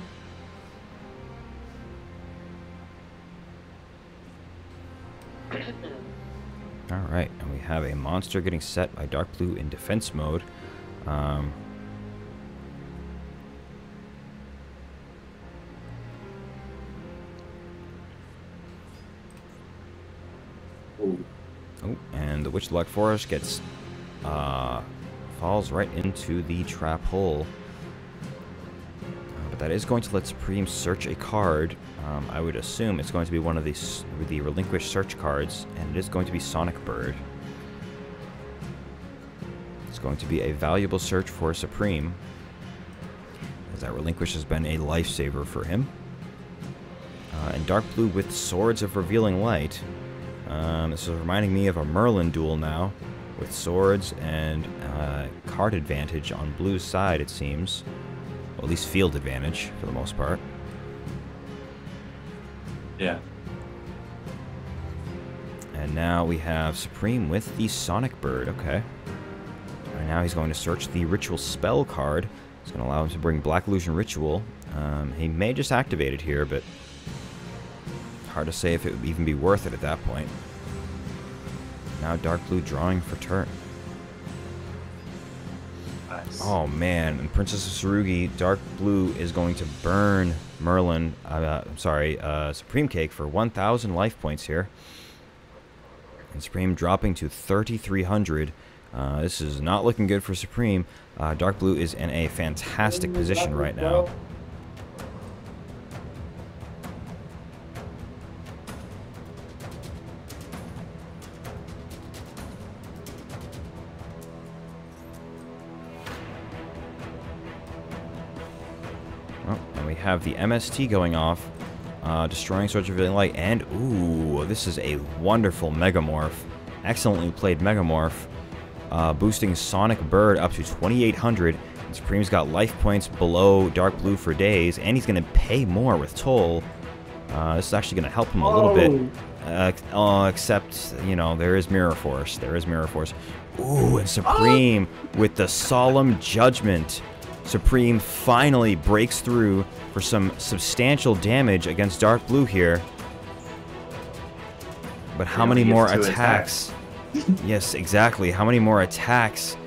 All right, and we have a monster getting set by Dark Blue in defense mode. Oh, and the Witch of the Black Forest gets falls right into the trap hole. But that is going to let Supreme search a card. I would assume it's going to be one of these, the Relinquished search cards, and it is going to be Sonic Bird. It's going to be a valuable search for Supreme, as that Relinquished has been a lifesaver for him. And Dark Blue with Swords of Revealing Light. This is reminding me of a Merlin duel now, with swords and card advantage on Blue's side, it seems. Well, at least field advantage, for the most part. Yeah. And now we have Supreme with the Sonic Bird, okay. And now he's going to search the Ritual Spell card. It's going to allow him to bring Black Illusion Ritual. He may just activate it here, but hard to say if it would even be worth it at that point. Now Dark Blue drawing for turn. Nice. Oh man, and Princess of Tsurugi, Dark Blue is going to burn Merlin, Supreme Cake for 1,000 life points here. And Supreme dropping to 3,300. This is not looking good for Supreme. Dark Blue is in a fantastic position right now. Have the MST going off, destroying Swords of Revealing Light, and ooh, this is a wonderful Megamorph. Excellently played Megamorph, boosting Sonic Bird up to 2,800. Supreme's got life points below Dark Blue for days, and he's going to pay more with Toll. This is actually going to help him a little bit, except, you know, there is Mirror Force. Ooh, and Supreme with the Solemn Judgment. Supreme finally breaks through for some substantial damage against Dark Blue here. But how many more attacks? Yes, exactly. How many more attacks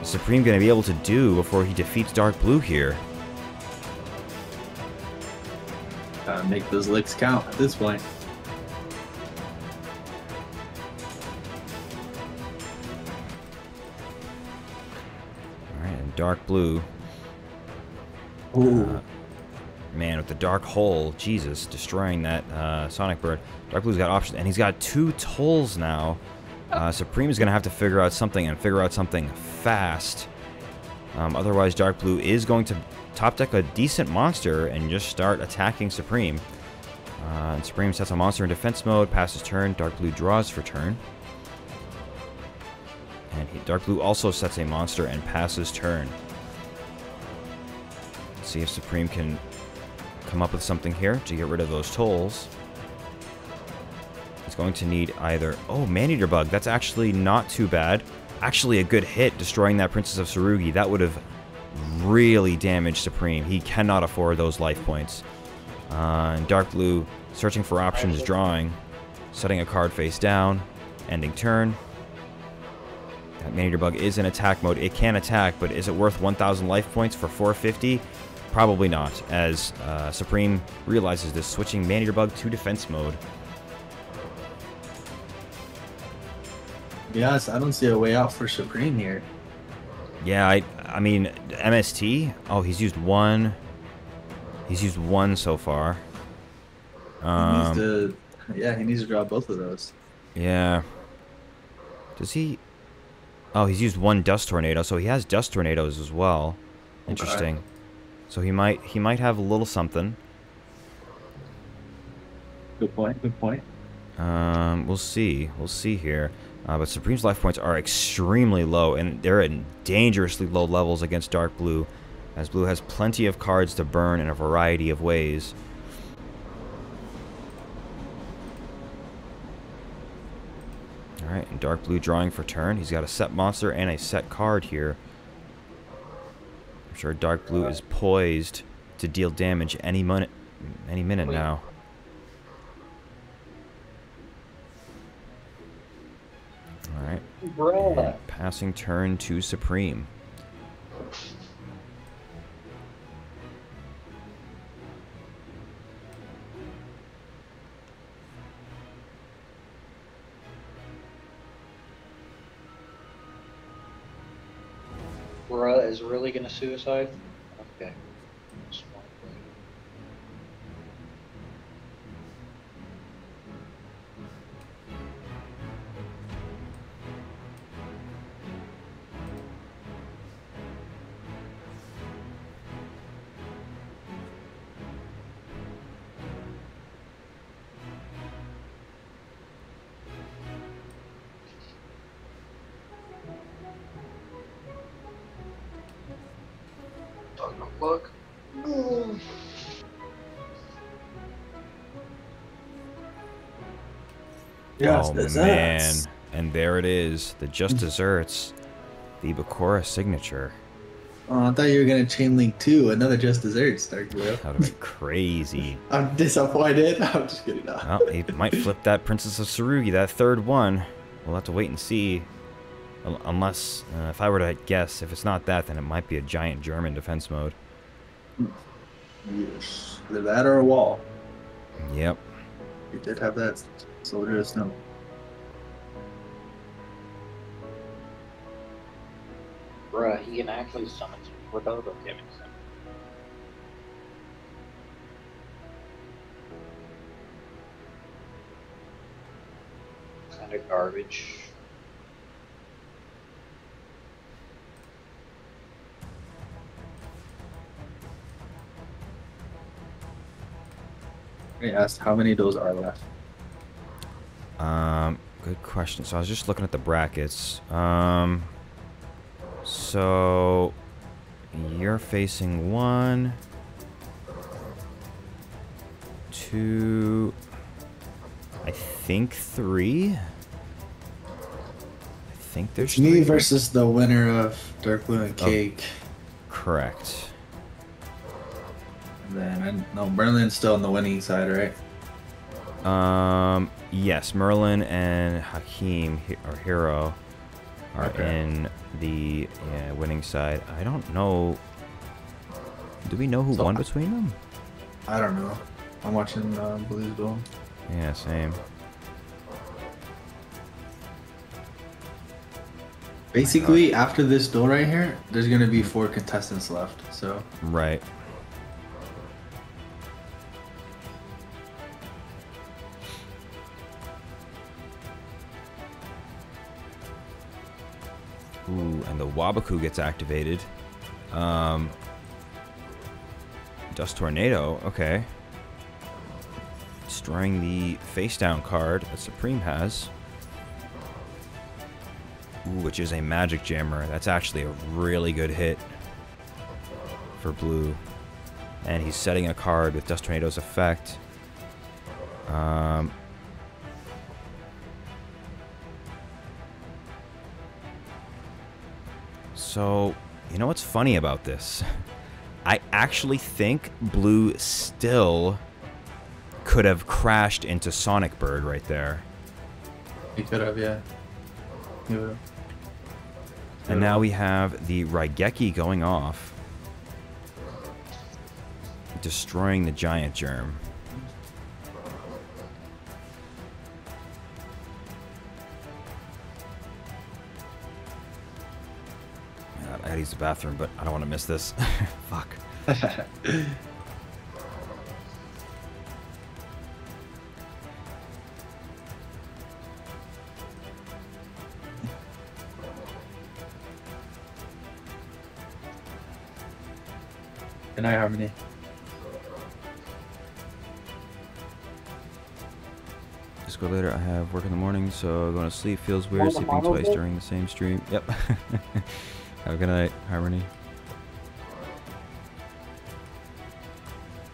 is Supreme going to be able to do before he defeats Dark Blue here? Gotta make those licks count at this point. Alright, and Dark Blue... man, with the Dark Hole, Jesus, destroying that Sonic Bird. Dark Blue's got options, and he's got two Tolls now. Supreme is going to have to figure out something, and figure out something fast. Otherwise, Dark Blue is going to top deck a decent monster and just start attacking Supreme. And Supreme sets a monster in defense mode, passes turn, Dark Blue draws for turn. And Dark Blue also sets a monster and passes turn. See if Supreme can come up with something here to get rid of those tolls. He's going to need either... Oh, Man-Eater Bug. That's actually not too bad. Actually a good hit, destroying that Princess of Tsurugi. That would have really damage Supreme. He cannot afford those life points. And Dark Blue searching for options, drawing, setting a card face down, ending turn. That Man-Eater Bug is in attack mode. It can attack, but is it worth 1,000 life points for 450? Probably not, as Supreme realizes this, switching Man-Eater Bug to defense mode. To be honest, I don't see a way out for Supreme here. Yeah, I mean, MST? Oh, he's used one. He's used one so far. He needs to draw both of those. Yeah. Does he... Oh, he's used one Dust Tornado, so he has Dust Tornadoes as well. Interesting. Okay. So he might have a little something. Good point, good point. We'll see here. But Supreme's life points are extremely low, and they're in dangerously low levels against Dark Blue, as Blue has plenty of cards to burn in a variety of ways. Alright, and Dark Blue drawing for turn. He's got a set monster and a set card here. I'm sure Dark Blue is poised to deal damage any minute now. Alright. And passing turn to Supreme. Bruh is really gonna suicide? Okay. Look. Ooh. Yes, oh, man. And there it is. The Just Desserts. The Bakura signature. Oh, I thought you were going to chain link too. Another Just Desserts, Dark Blue. That would be crazy. I'm disappointed. I'm just kidding. Well, he might flip that Princess of Tsurugi, that third one. We'll have to wait and see. Unless, if I were to guess, if it's not that, then it might be a giant German defense mode. Yes. Either that or a wall. Yep. You did have that, so let us know. Bruh, he can actually summon without giving some. Kind of garbage. I asked how many of those are left. Good question. So I was just looking at the brackets. So you're facing 1, 2, I think 3. I think there's me versus the winner of Dark Blue and Cake. Oh, correct. Then I know Merlin's still on the winning side, right? Yes, Merlin and Hakim, or Hero, are in the winning side. I don't know. Do we know who won between them? I don't know. I'm watching Blues Bowl. Yeah, same. Basically, after this duel right here, there's gonna be 4 contestants left. So. Right. Ooh, and the Waboku gets activated. Dust Tornado, okay. Destroying the face-down card that Supreme has. Ooh, which is a Magic Jammer. That's actually a really good hit for Blue. And he's setting a card with Dust Tornado's effect. So You know what's funny about this? I actually think Blue still could have crashed into Sonic Bird right there. He could have, yeah. He would have. And now we have the Raigeki going off, destroying the giant germ. God, I gotta use the bathroom, but I don't want to miss this. Fuck. Good night, Harmony. Just go later. I have work in the morning, so going to sleep feels weird. Sleeping twice during the same stream. Yep. Have a good night, Harmony.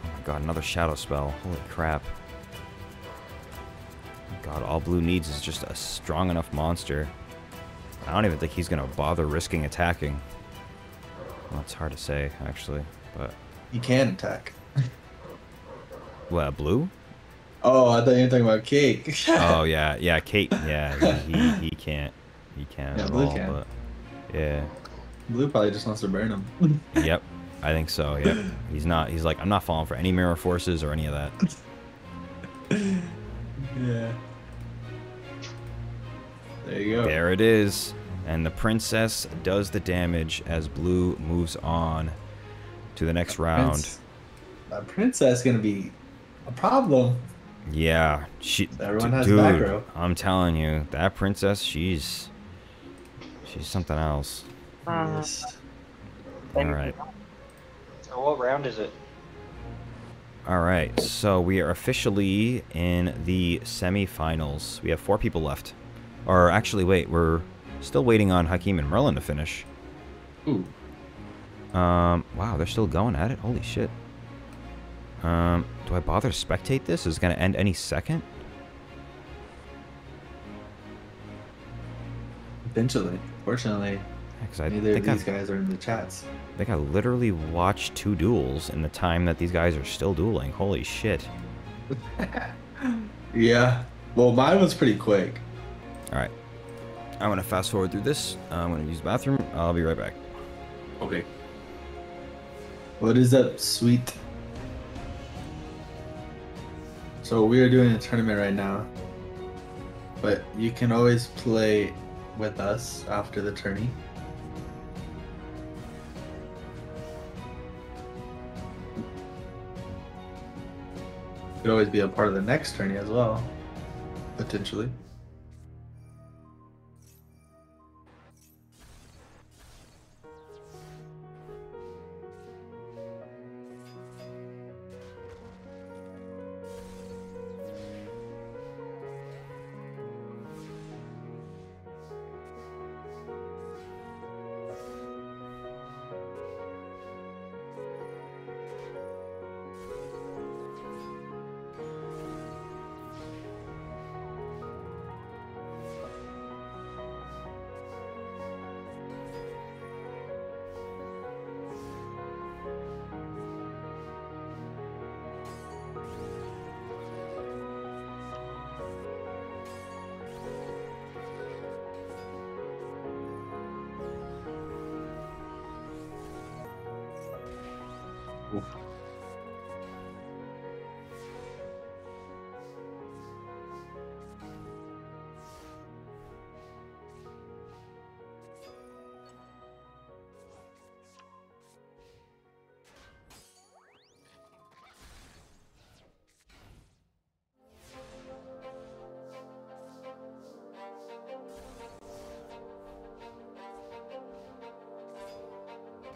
Oh my god, another shadow spell. Holy crap. God, all Blue needs is just a strong enough monster. I don't even think he's going to bother risking attacking. Well, it's hard to say, actually. But you can attack. What, Blue? Oh, I thought you were talking about Kate. Oh yeah, yeah, Kate. Yeah, he can't. He can't. Yeah, at Blue all, can. But yeah. Blue probably just wants to burn him. Yep, I think so. Yep. He's not. He's like, I'm not falling for any mirror forces or any of that. Yeah. There you go. There it is, and the princess does the damage as Blue moves on to the next round. That princess is gonna be a problem. Yeah, she. Everyone has back row. I'm telling you, that princess, she's something else. Yes. All right. So what round is it? All right. So we are officially in the semifinals. We have 4 people left, or actually, wait, we're still waiting on Hakim and Merlin to finish. Ooh. Wow, they're still going at it. Holy shit. Do I bother to spectate this? Is it going to end any second? Eventually. Fortunately, neither of these guys are in the chats. I think I literally watched 2 duels in the time that these guys are still dueling. Holy shit. Yeah. Well, mine was pretty quick. Alright. I'm going to fast forward through this. I'm going to use the bathroom. I'll be right back. Okay. What is up, sweet? So we are doing a tournament right now, but you can always play with us after the tourney. You could always be a part of the next tourney as well, potentially.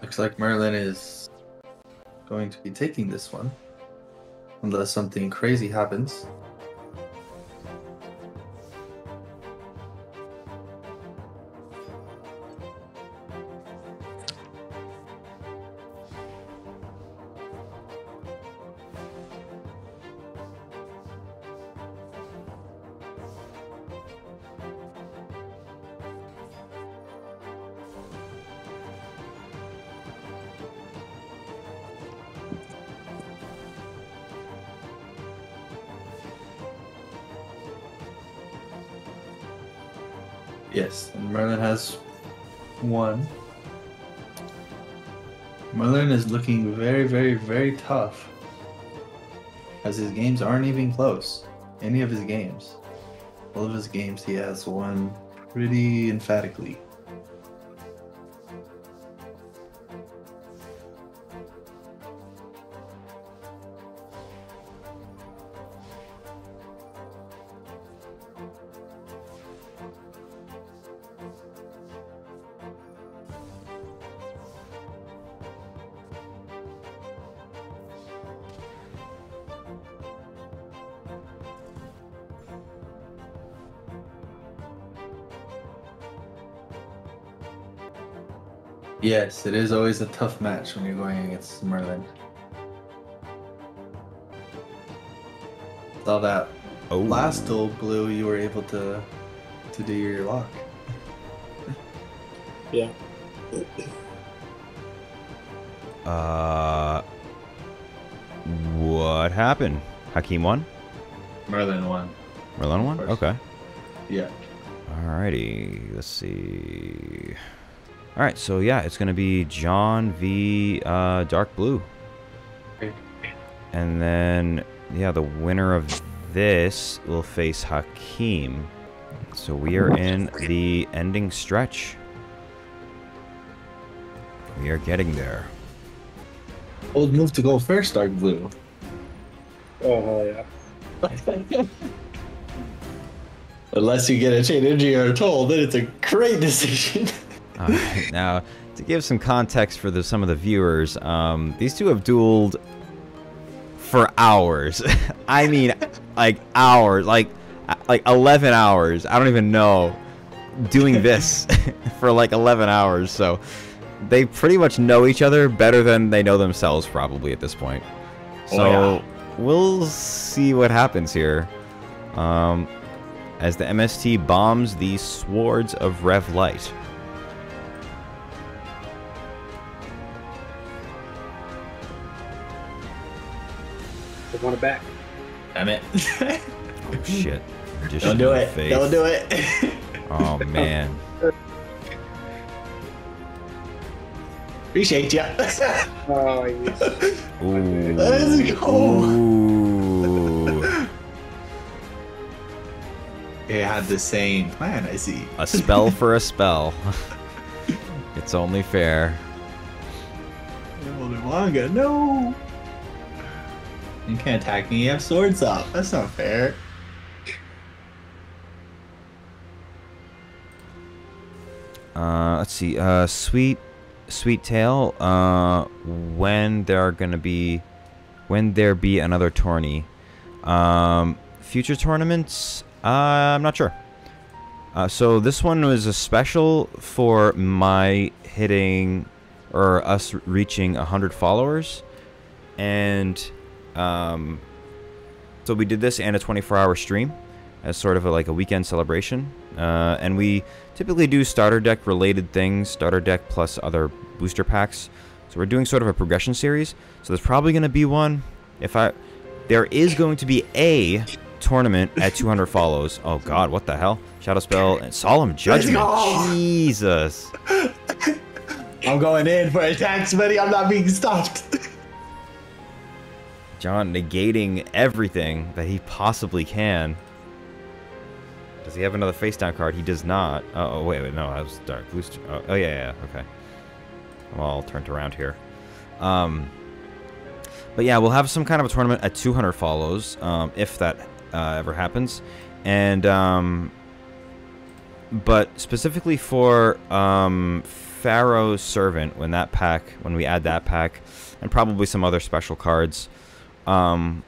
Looks like Merlin is going to be taking this one, unless something crazy happens. Yes, and Merlin has one. Merlin is looking very, very, very tough, as his games aren't even close. Any of his games. All of his games he has won pretty emphatically. Yes, it is always a tough match when you're going against Merlin. Saw that last duel, Blue, you were able to do your lock. Yeah. What happened? Hakim won? Merlin won. Merlin won? Okay. Yeah. Alrighty, let's see. All right, so yeah, it's gonna be John v. Dark Blue, and then yeah, the winner of this will face Hakim. So we are in the ending stretch. We are getting there. Old move to go first, Dark Blue. Oh yeah. Unless you get a chain energy or a toll, then it's a great decision. All right, now, to give some context for some of the viewers, these two have dueled for hours. I mean, like hours, like 11 hours. I don't even know. Doing this for like 11 hours. So they pretty much know each other better than they know themselves probably at this point. So we'll see what happens here. As the MST bombs the Swords of Rev Light. Want it back. Damn it. Oh shit. Just don't do it. Don't do it. Oh man. Appreciate ya. Oh yes. Ooh. Let's go. Ooh. It had the same plan, I see. A spell for a spell. It's only fair. No. You can't attack me, you have swords up. That's not fair. Let's see. Sweet Tail, when there be another tourney. Future tournaments? I'm not sure. So this one was a special for my hitting, or us reaching 100 followers. And so we did this and a 24-hour stream as sort of like a weekend celebration, and we typically do starter deck related things, starter deck plus other booster packs. So we're doing sort of a progression series, so there's probably going to be one. There is going to be a tournament at 200 follows. Oh god, what the hell. Shadow Spell and Solemn Judgment. Jesus. I'm going in for attacks, buddy. I'm not being stopped. John negating everything that he possibly can. Does he have another face down card? He does not. Oh, wait, no, that was Dark Blue. Oh, yeah, okay. I'm all turned around here. But yeah, we'll have some kind of a tournament at 200 follows, if that ever happens. And, but specifically for Pharaoh's Servant, when we add that pack, and probably some other special cards. I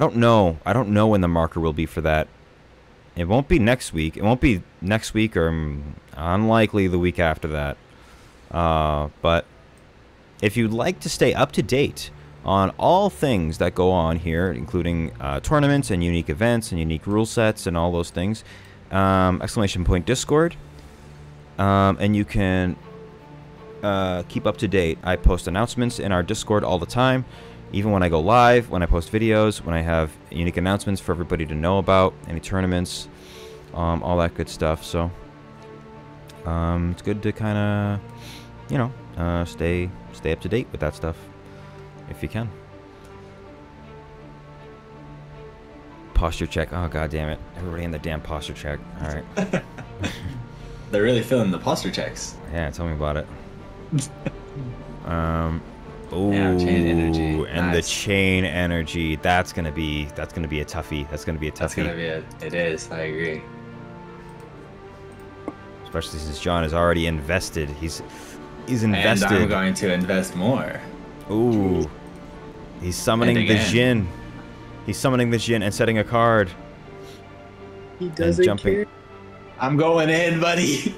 don't know when the marker will be for that. It won't be next week. It won't be next week, or unlikely the week after that. But if you'd like to stay up to date on all things that go on here, including tournaments and unique events and unique rule sets and all those things, !Discord, and you can keep up to date. I post announcements in our Discord all the time. Even when I go live, when I post videos, when I have unique announcements for everybody to know about, any tournaments, all that good stuff. So It's good to kind of, you know, stay up to date with that stuff if you can. Posture check. Oh, god damn it. Everybody in the damn posture check. All right. They're really filling the posture checks. Yeah, tell me about it. Oh, yeah, chain energy. And nice. The chain energy. That's gonna be a toughie. It is. I agree. Especially since John is already invested. He's invested. And I'm going to invest more. Ooh. He's summoning the Jinn. He's summoning the Jinn and setting a card. He doesn't care. I'm going in, buddy.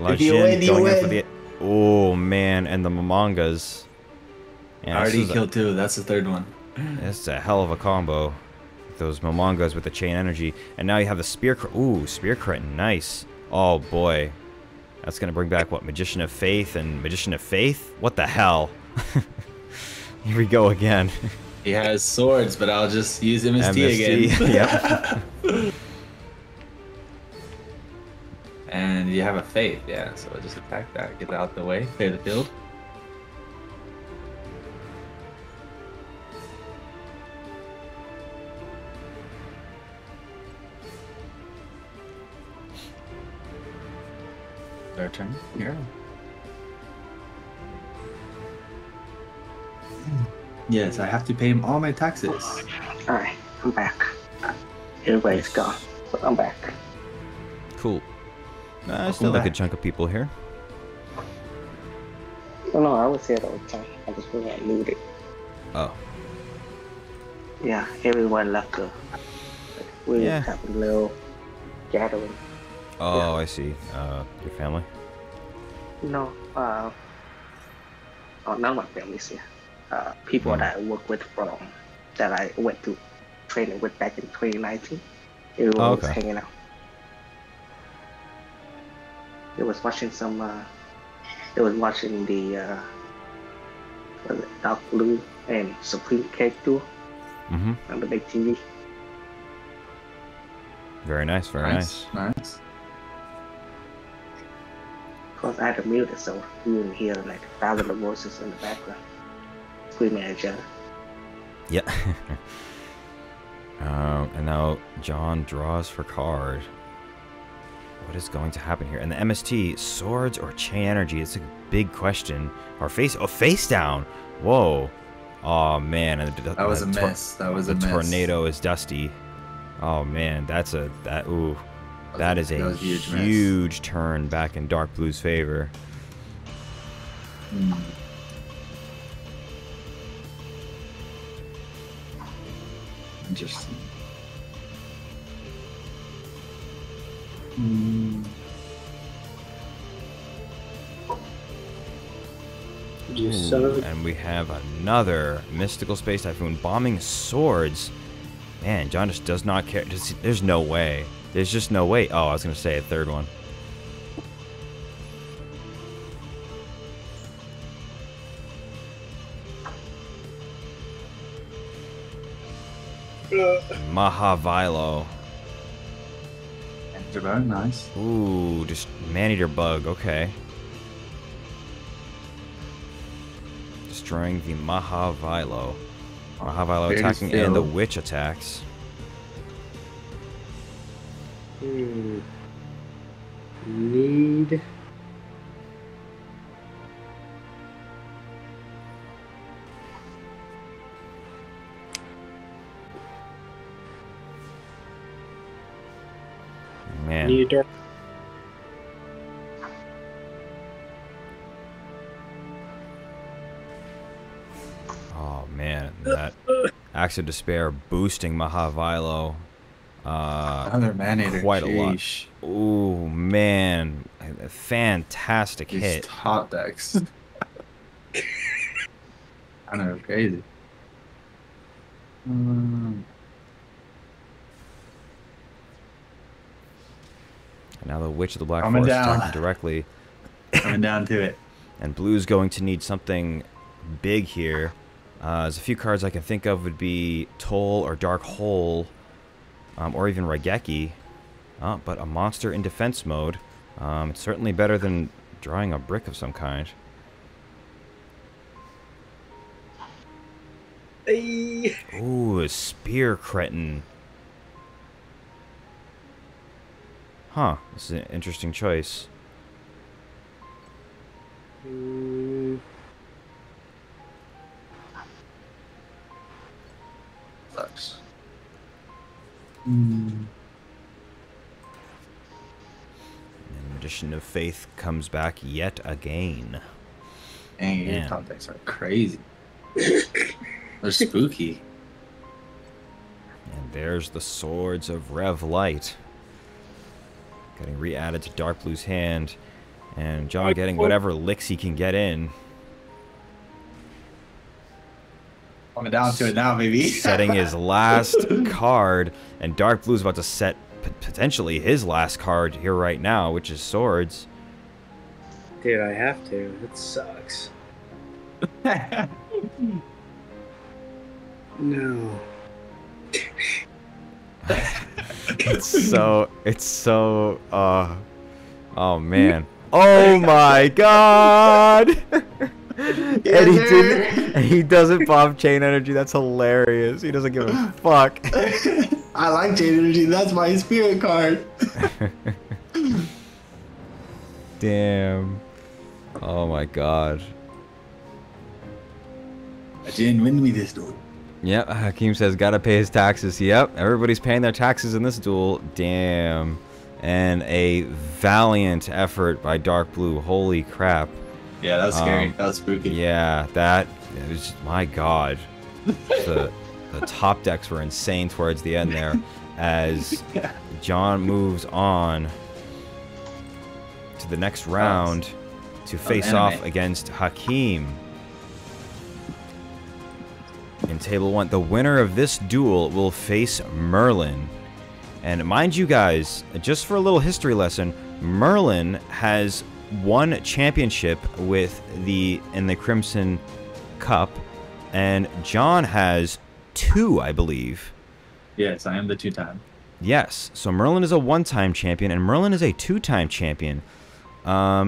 If you win, you win. Oh, man. And the Mamangas. I already killed two. That's the third one. That's a hell of a combo. Those Mamangas with the chain energy. And now you have the Spear Crit. Ooh, Spear Crit. Nice. Oh, boy. That's going to bring back, what, Magician of Faith and Magician of Faith? What the hell? Here we go again. He has swords, but I'll just use MST again. Yep. And you have a faith, yeah, so just attack that, get out the way, clear the field. Our turn here. Yes, I have to pay him all my taxes. Alright, I'm back. Everybody's gone, but I'm back. Cool. Nah, still like a chunk of people here. Oh, no, I was here all the time. I just really looted. Oh. Yeah, everyone left the... We have a little gathering. Oh, yeah. I see. Your family? No, oh, none of my family's here. People that I work with from... that I went to training with back in 2019. Everyone was hanging out. It was watching some, it was watching the, Dark Blue and Supreme character on the big TV. Very nice, very nice. Of course, I had to mute it, so you wouldn't hear like a thousand of voices in the background screaming at each other. Yeah. And now John draws for card. What is going to happen here? And the MST, swords or chain energy? It's a big question. Or face? Oh, face down. Whoa. Oh man. That was a mess. That was a mess. The tornado is dusty. Oh man, that's a ooh. That is a huge turn back in Dark Blue's favor. Mm. Interesting. Ooh, and we have another mystical space typhoon bombing swords. Man, John just does not care. There's no way. There's just no way. Oh, I was gonna say a third one. Maha Vailo. Bug, nice. Ooh, just Man-Eater Bug, okay. Destroying the Maha Vailo. Maha Vailo attacking and the Witch attacks. Hmm. Need... Man. Oh man, that Axe of Despair boosting Maha Vailo another Man-Eater quite a lot. Ooh man, a fantastic hit. Top decks. I know, crazy. And now the Witch of the Black Forest attacking directly. Coming down to it. And Blue's going to need something big here. There's a few cards I can think of would be Toll or Dark Hole, or even Raigeki. But a monster in defense mode. It's certainly better than drawing a brick of some kind. Hey. Ooh, a spear cretin. Huh, this is an interesting choice. Sucks. Mm. And Magician of Faith comes back yet again. Dang, your contacts are crazy. They're spooky. And there's the Swords of Rev Light. Getting re-added to Dark Blue's hand. And John getting whatever licks he can get in. I'm down to it now, baby. Setting his last card. And Dark Blue's about to set potentially his last card here right now, which is Swords. Dude, I have to. It sucks. No. It's so oh man. Oh my god. And he doesn't pop Chain Energy. That's hilarious. He doesn't give a fuck. I like Chain Energy. That's my spirit card. Damn. Oh my god. Jin, win me this duel. Yep, Hakim says gotta pay his taxes. Yep, everybody's paying their taxes in this duel. Damn. And a valiant effort by Dark Blue. Holy crap. Yeah, that was scary. That was spooky. Yeah, that was, my god. The top decks were insane towards the end there as John moves on to the next round to face off against Hakim. In table one, the winner of this duel will face Merlin. And mind you guys, just for a little history lesson, Merlin has won championship with the in the Crimson Cup, and John has 2, I believe. Yes, I am the 2-time. Yes, so Merlin is a 1-time champion, and Merlin is a 2-time champion.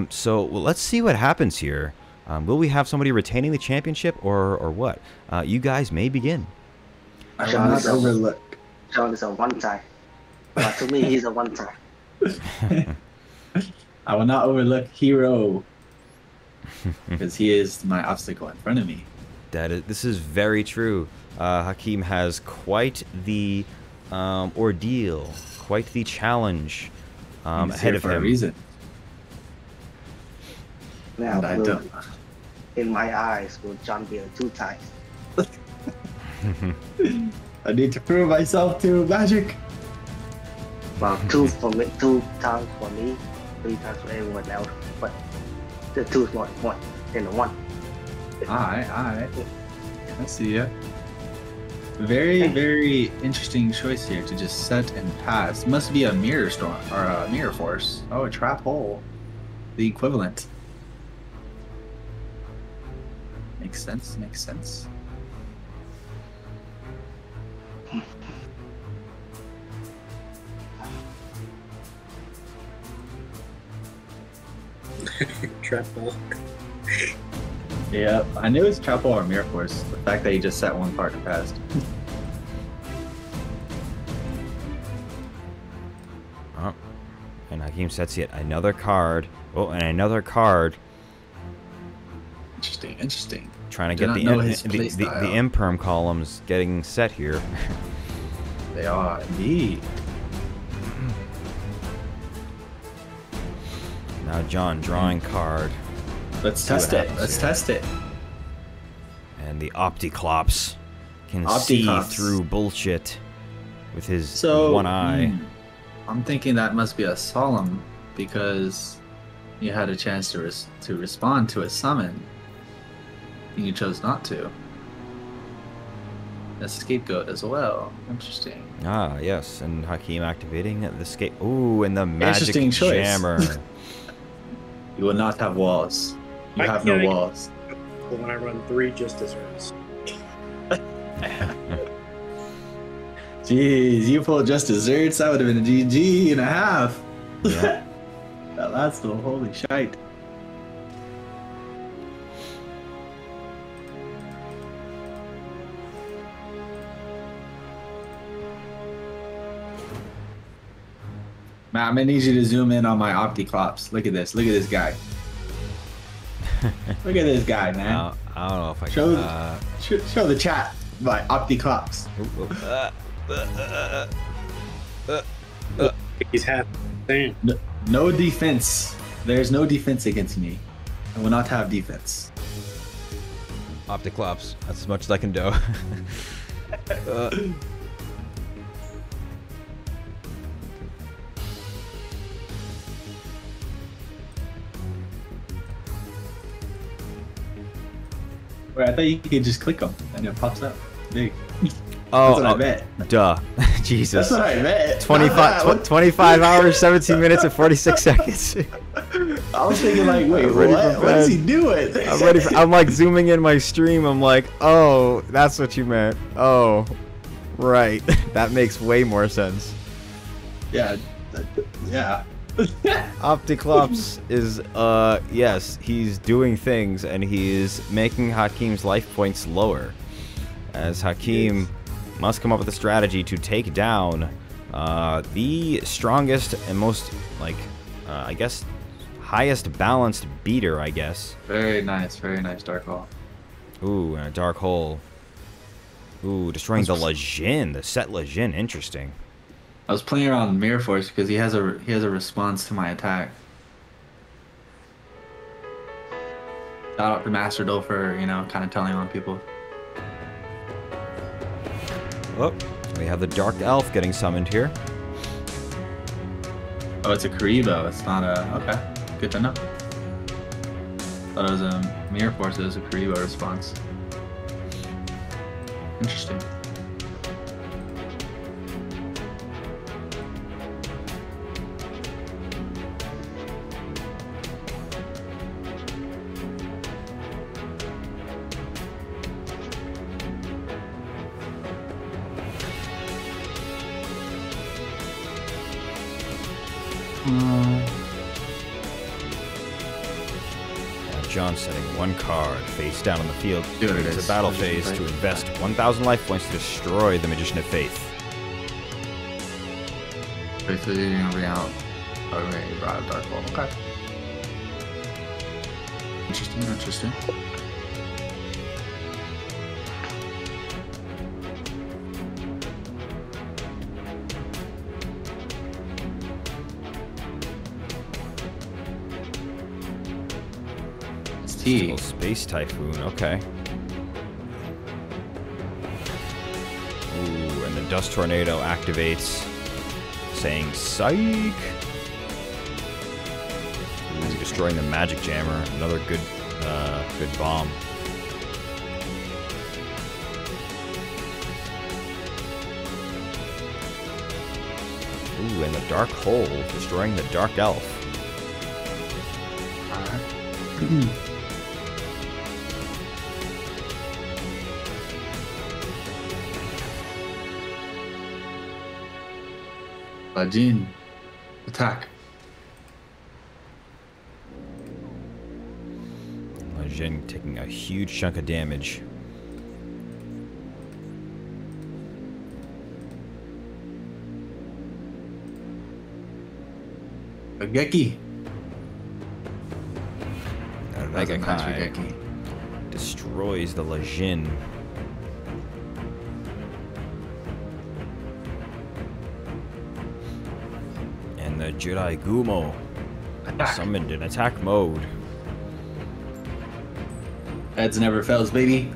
So let's see what happens here. Will we have somebody retaining the championship, or what? You guys may begin. John is overlooked. John is a 1-time. To me, he's a 1-time. I will not overlook Hero, because he is my obstacle in front of me. This is very true. Hakim has quite the ordeal, quite the challenge ahead of him. For a reason. Now, in my eyes, will John be a 2-time? I need to prove myself to magic. Well, 2 times for me, 3 times for everyone else, but the 2 is not 1, and the 1. Alright. I see ya. Very interesting choice here to just set and pass. Must be a mirror storm, or a mirror force. Oh, a trap hole. The equivalent. Makes sense. Trap hole. Yeah, I knew it's trap hole or mirror force. The fact that you just set one card and passed. Oh, and Hakim sets yet another card. Oh, and another card. Interesting. Trying to get the imperm columns getting set here. They are indeed. Now John drawing card. Let's test it. Let's test it. And the Opticlops can see through bullshit with his one eye. I'm thinking that must be a solemn because you had a chance to respond to a summon. You chose not to. A scapegoat as well. Interesting. Ah, yes, and Hakim activating the scapegoat. Ooh, and the magic jammer. You will not have walls. You have no walls. When I run 3 just deserts. Jeez, you pulled just desserts. That would have been a GG and a half. Yeah. That that's the holy shite. Matt, I'm gonna need you to zoom in on my Opticlops. Look at this. Look at this guy. Look at this guy, man. I don't know if I can show the chat my Opticlops. He's half insane. No defense. There's no defense against me. I will not have defense. Opticlops. That's as much as I can do. Wait, I thought you could just click them and it pops up. Big. Oh, that's what I bet. Duh. Jesus. That's what I bet. 25 hours, 17 minutes, and 46 seconds. I was thinking like, wait, what is he doing? I'm like zooming in my stream. I'm like, oh, that's what you meant. Oh, right. That makes way more sense. Yeah. Yeah. Opticlops is yes, he's doing things and he's making Hakim's life points lower, as Hakim must come up with a strategy to take down the strongest and most like I guess highest balanced beater, I guess. Very nice, very nice. Dark Hole. Ooh, and a Dark Hole. Ooh, destroying the Lajin, the set Lajin. Interesting. I was playing around Mirror Force because he has a response to my attack. Shout out to Master Dole for, you know, kind of telling on people. Oh, we have the Dark Elf getting summoned here. Oh, it's a Karibo. It's not a... Okay. Good to know. Thought it was a Mirror Force. It was a Karibo response. Interesting. John setting one card face down on the field. It's a battle phase to invest 1,000 life points to destroy the Magician of Faith. Basically, you're gonna be out. Okay, you brought a Dark Hole. Okay. Interesting, interesting. Space Typhoon, okay. Ooh, and the Dust Tornado activates, saying psych. Ooh, destroying the Magic Jammer, another good, good bomb. Ooh, and the Dark Hole, destroying the Dark Elf. Alright. Lajin, attack. Lajin taking a huge chunk of damage. Raigeki. Raigeki destroys the Lajin. Jirai Gumo summoned in attack mode. Heads never fails, baby.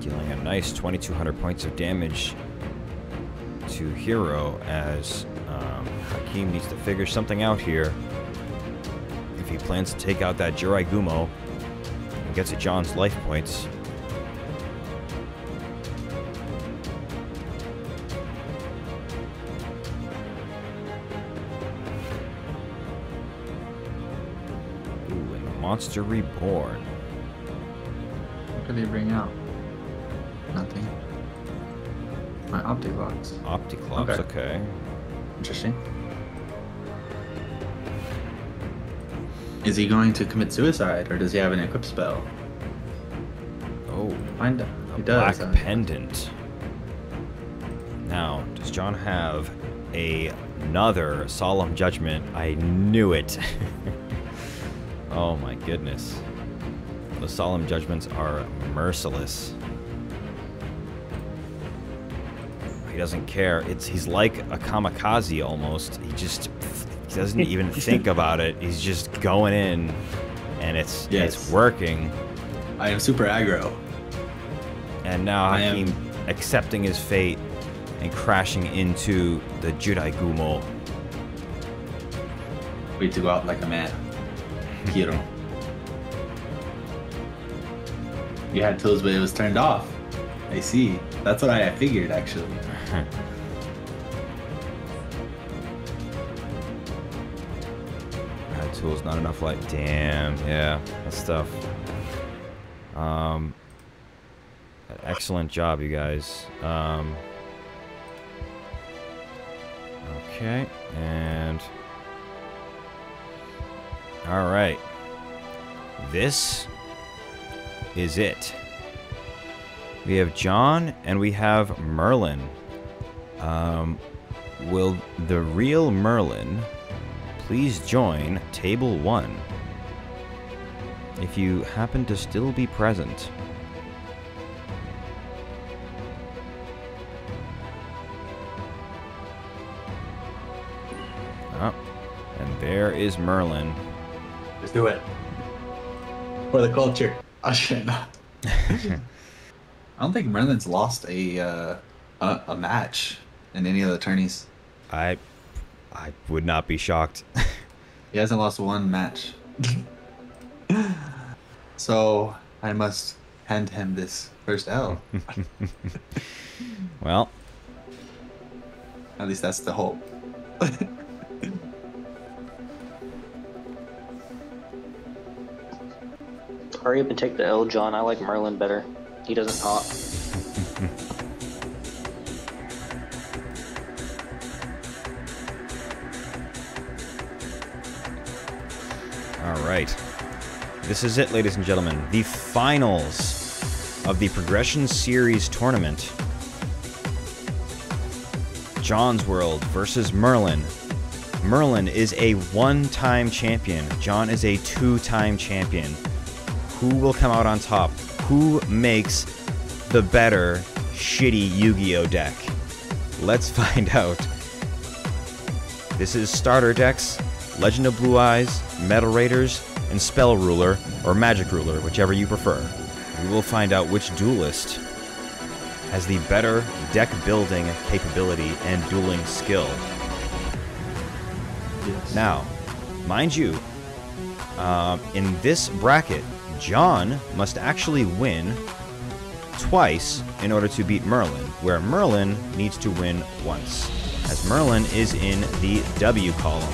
Dealing a nice 2,200 points of damage to Hero as Hakim needs to figure something out here. If he plans to take out that Jirai Gumo and gets at John's life points. Monster Reborn. What could they bring out? Nothing. not Opticlops. Opticlops, okay. Interesting. Is he going to commit suicide, or does he have an equip spell? Oh, find out. He does. Black pendant. Now, does John have another Solemn Judgment? I knew it. Oh my goodness. The Solemn Judgments are merciless. He doesn't care. He's like a kamikaze almost. He just doesn't even think about it. He's just going in, and it's it's working. I am super aggro. And now Hakim accepting his fate and crashing into the Jirai Gumo. Way to go out like a man. Hero. You had tools, but it was turned off. I see. That's what I figured, actually. Had tools, not enough light. Damn, yeah, that's tough. Excellent job, you guys. Okay, and... all right. This... is it. We have John and we have Merlin. Will the real Merlin please join table 1 if you happen to still be present? Oh, and there is Merlin. Let's do it for the culture. I shouldn't. I don't think Merlin's lost a match in any of the tourneys. I would not be shocked. He hasn't lost one match. So I must hand him this first L. Well, at least that's the hope. Hurry up and take the L, John. I like Merlin better. He doesn't talk. All right. This is it, ladies and gentlemen. The finals of the Progression Series Tournament. John's World versus Merlin. Merlin is a 1-time champion. John is a 2-time champion. Who will come out on top? Who makes the better shitty Yu-Gi-Oh deck? Let's find out. This is starter decks, Legend of Blue Eyes, Metal Raiders, and Spell Ruler, or Magic Ruler, whichever you prefer. We will find out which duelist has the better deck building capability and dueling skill. Yes. Now, mind you, in this bracket, John must actually win twice in order to beat Merlin, where Merlin needs to win once, as Merlin is in the W column.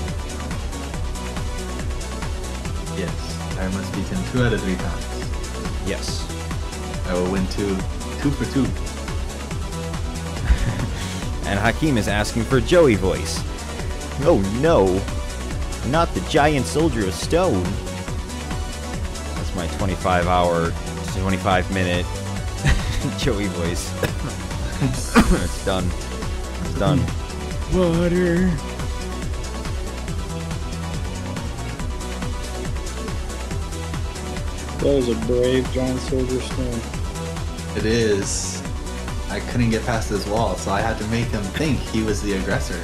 Yes, I must beat him 2 out of 3 times. Yes. I will win 2 for 2. And Hakim is asking for Joey voice. Oh no, not the giant soldier of stone. My 25-minute Joey voice. It's done. It's done. Water. That was a brave giant soldier stone. It is. I couldn't get past his wall, so I had to make him think he was the aggressor.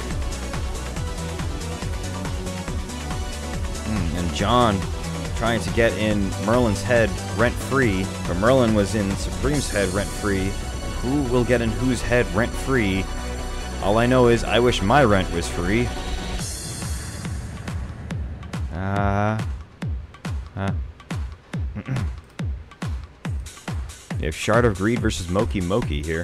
And John... trying to get in Merlin's head rent-free, but Merlin was in Supreme's head rent-free. Who will get in whose head rent-free? All I know is I wish my rent was free. You have Shard of Greed versus Moki Moki here.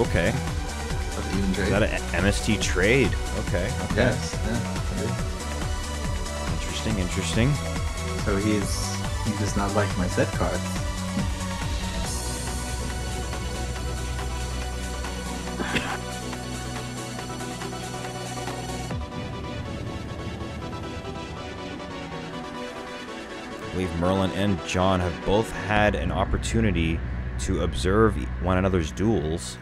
Okay. MST trade. Is that an MST trade? Okay. Okay. Yes. Yeah. Interesting. Interesting. So he does not like my set cards. I believe Merlin and John have both had an opportunity to observe one another's duels.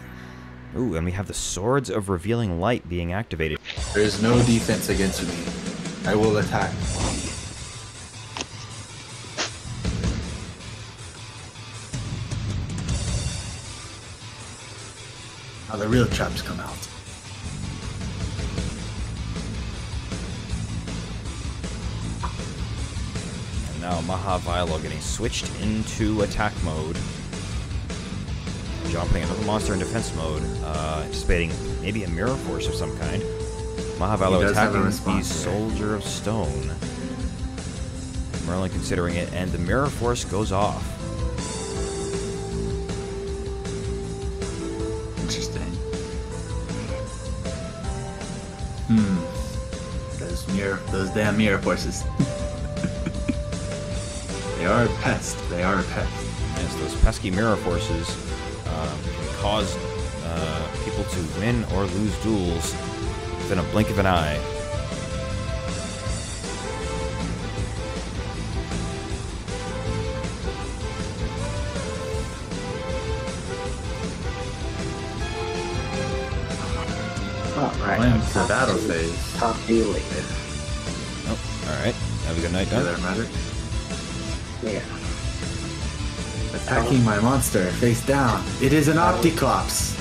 Ooh, and we have the Swords of Revealing Light being activated. There is no defense against me. I will attack. Now the real traps come out. And now Maha Vailo getting switched into attack mode. John putting another monster in defense mode, anticipating maybe a mirror force of some kind. Maha Vailo attacking the Soldier of Stone. Merlin considering it, and the mirror force goes off. Interesting. Those damn mirror forces. They are a pest. They are a pest. Yes, those pesky mirror forces. Can cause people to win or lose duels within a blink of an eye. Alright, I'm the battle phase. Top healing. Oh, alright. Have a good night, Don. Does that matter? Yeah. Attacking my monster face down. It is an Opticlops.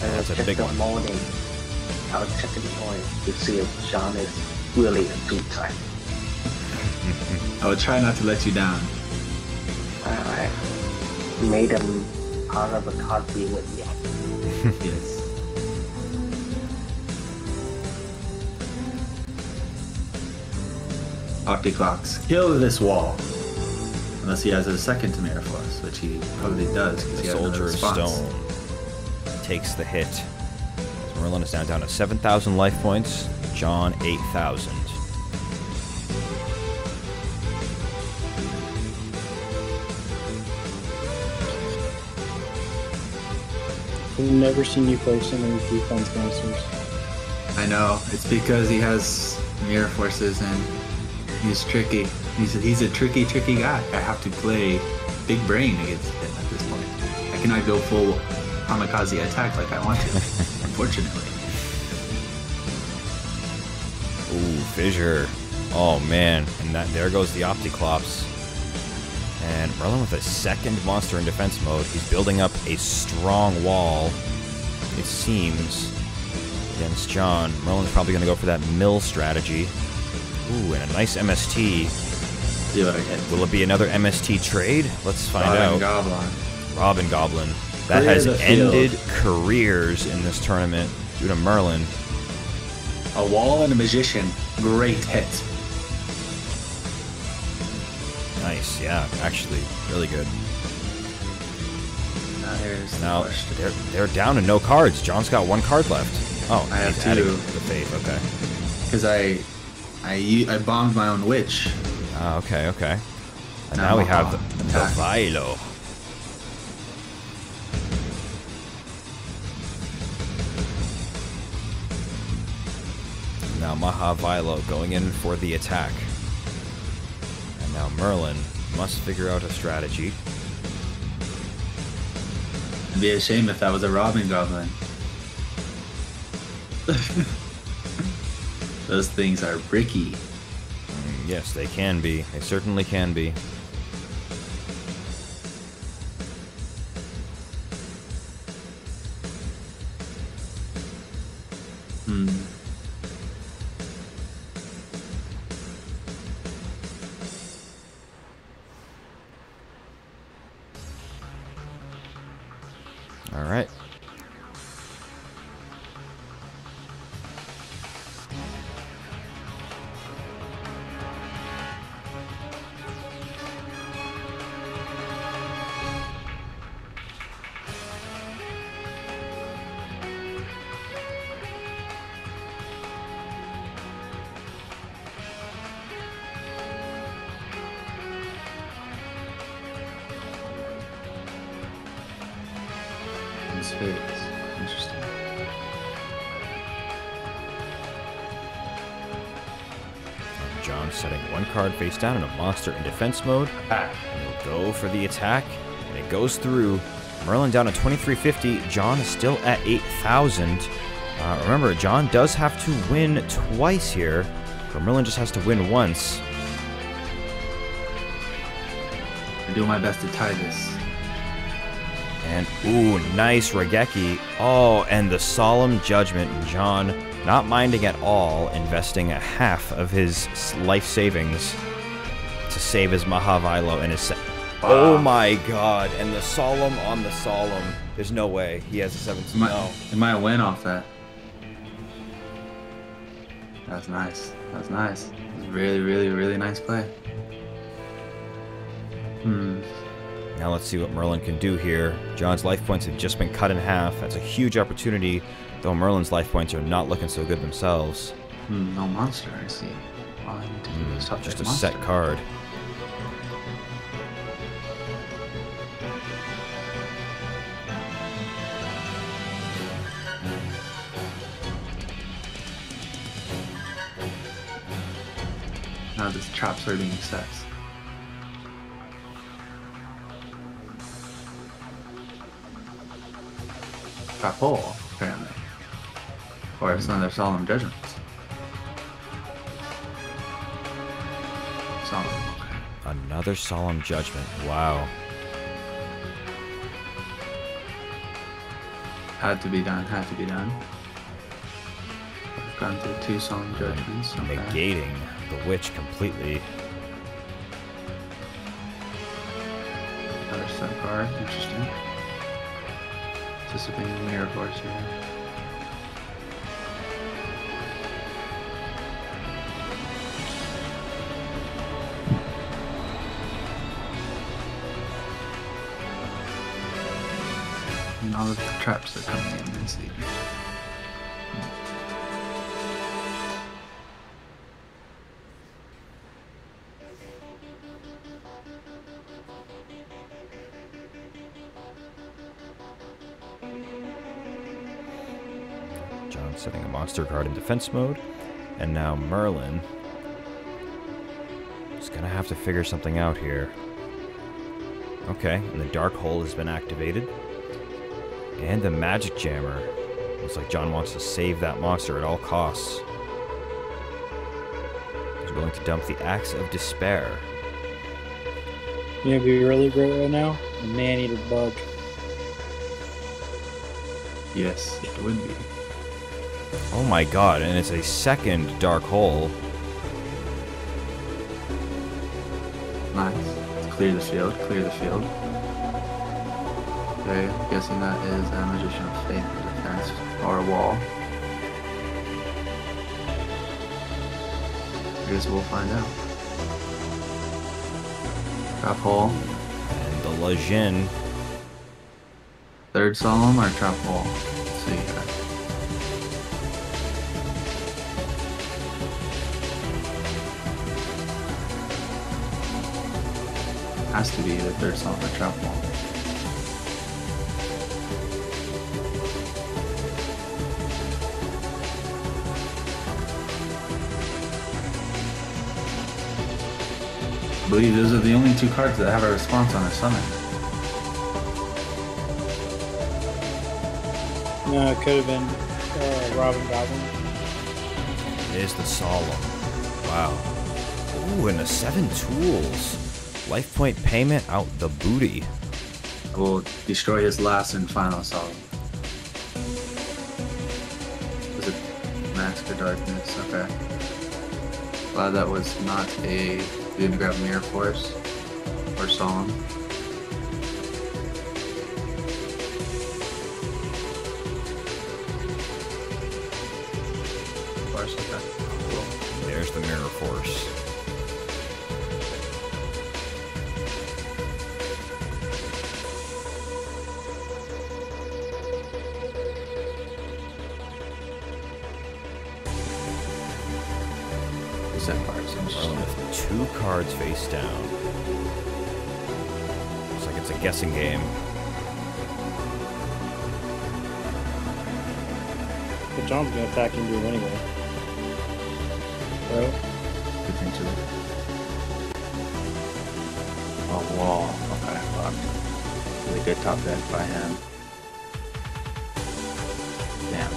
That's a big one. I'll check in the morning to see if John is really a good time. I will try not to let you down. Alright. Made him out of a coffee with me. Yes. Opticlops, kill this wall. Unless he has a second to mirror force, which he probably does. The Soldier of Stone takes the hit. So Merlin is now down to 7,000 life points. John 8,000. I've never seen you play so many defense monsters. I know. It's because he has mirror forces and he's tricky. He's a tricky guy. I have to play big brain against him at this point. I cannot go full kamikaze attack like I want to, unfortunately. Ooh, Fissure. Oh man, and there goes the Opticlops. And Merlin with a second monster in defense mode. He's building up a strong wall, it seems, against John. Merlin's probably going to go for that mill strategy. Ooh, and a nice MST. Will it be another MST trade? Let's find out. Robin Goblin. That has ended careers in this tournament due to Merlin. A wall and a magician. Great hit. Nice, yeah. Actually, really good. Now, they're down to no cards. John's got one card left. Oh, I have two. Okay. Because I bombed my own witch. Ah, okay, okay. And now we have the Vailo. Now Maha Vailo going in for the attack. And now Merlin must figure out a strategy. It'd be a shame if that was a Robin Goblin. Those things are bricky. Yes, they can be. They certainly can be. Hmm. All right. Fates. Interesting. John setting one card face down and a monster in defense mode. And he'll go for the attack, and it goes through. Merlin down to 2350. John is still at 8,000. Remember, John does have to win twice here, but Merlin just has to win once. I do my best to tie this. And, ooh, nice Raigeki. Oh, and the Solemn Judgment. John, not minding at all, investing a half of his life savings to save his Maha Vailo and his... Oh my god, and the Solemn on the Solemn. There's no way he has a 17. It might win off that. That was nice. That was nice. That was really, really, really nice play. Now let's see what Merlin can do here. John's life points have just been cut in half. That's a huge opportunity, though Merlin's life points are not looking so good themselves. No monster, I see. All I need to do is touch just a monster. Set card. Now this traps are being set. Trap hole, apparently. Or it's another Solemn Judgment. Solemn. Okay. Another Solemn Judgment. Wow. Had to be done. Had to be done. I've gone through two Solemn Judgments. Okay. Negating the witch completely. Another set card. Interesting. Anticipating the Mirror Force here. And all of the traps are coming in this evening. Setting a monster card in defense mode, and now Merlin is gonna have to figure something out here. Okay, and the Dark Hole has been activated, and the Magic Jammer. Looks like John wants to save that monster at all costs. He's willing to dump the Axe of Despair. You know, it'd be really great right now, a Man-Eater Bug. Yes, it would be. Oh my god, and it's a second Dark Hole. Nice. Let's clear the field, clear the field. Okay, I'm guessing that is a Magician of Faith defense or a wall. I guess we'll find out. Trap hole. And the Legend. Third Solemn or trap hole? Let's see here. Has to be the third Solemn or trap wall. I believe those are the only two cards that have a response on their summon. No, it could have been Robin Goblin. It is the Solemn. Wow. Ooh, and the 7 tools. Life point payment out the booty. Will destroy his last and final Solemn. Was it Master Darkness? Okay. Glad that was not a. Didn't grab Mirror Force or Solemn. Force, okay. Cool. There's the Mirror Force. Cards face down. Looks like it's a guessing game. But John's gonna attack into him anyway. Right? Good thing too. Oh, wall. Okay, fuck. Really good top deck by him. Damn.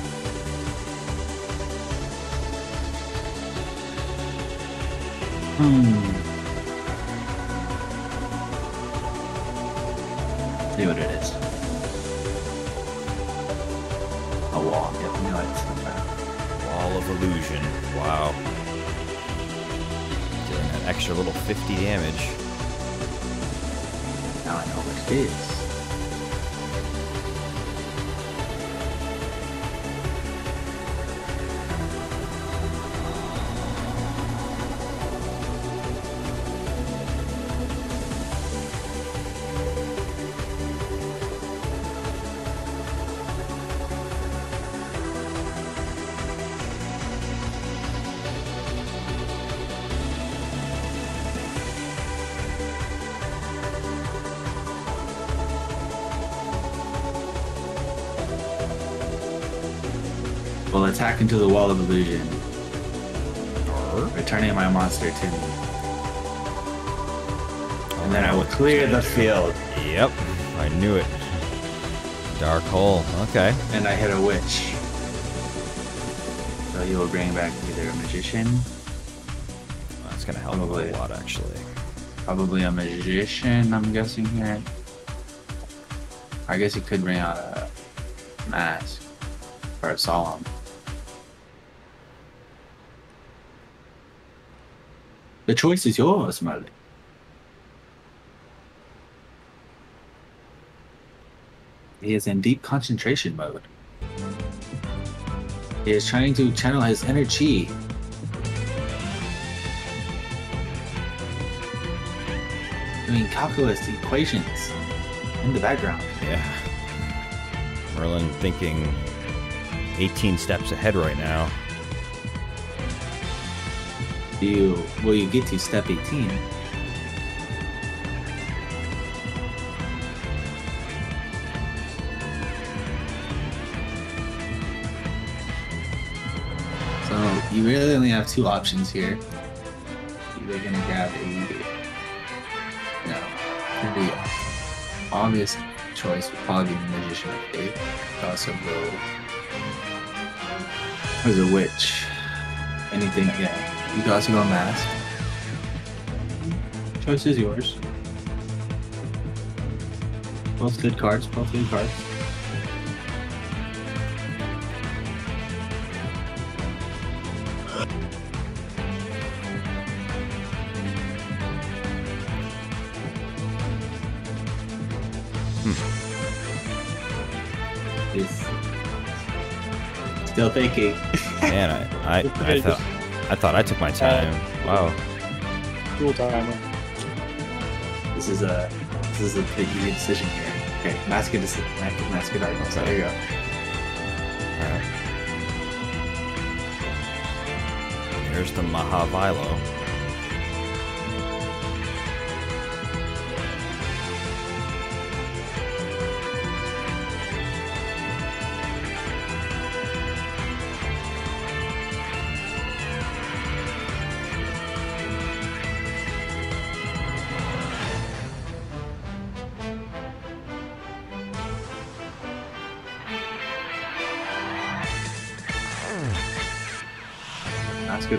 See what it is. A wall. Yep, we know it's okay. Wall of Illusion. Wow. Doing an extra little 50 damage. Now I know what it is. Attack into the Wall of Illusion. Returning my monster to me. And then I will clear the field. Yep, I knew it. Dark Hole, okay. And I hit a Witch. So you will bring back either a Magician. Well, that's gonna help probably, a lot actually. Probably a Magician, I'm guessing here. I guess he could bring out a Mask or a Solemn. The choice is yours, Merlin. He is in deep concentration mode. He is trying to channel his inner chi. Doing calculus equations in the background. Yeah. Merlin thinking 18 steps ahead right now. Will you get to step 18? So you really only have two options here. Either gonna grab the obvious choice would probably be the Magician of Faith. Also go as a Witch. Anything, yeah. You guys can go Mask. Choice is yours. Both good cards, both good cards. He's still thinking. Man, I thought... I thought I took my time. Wow. Cool timer. This is a pretty easy decision here. Okay, Mask it. Mask it. So there you go. All right. Here's the Maha Vailo.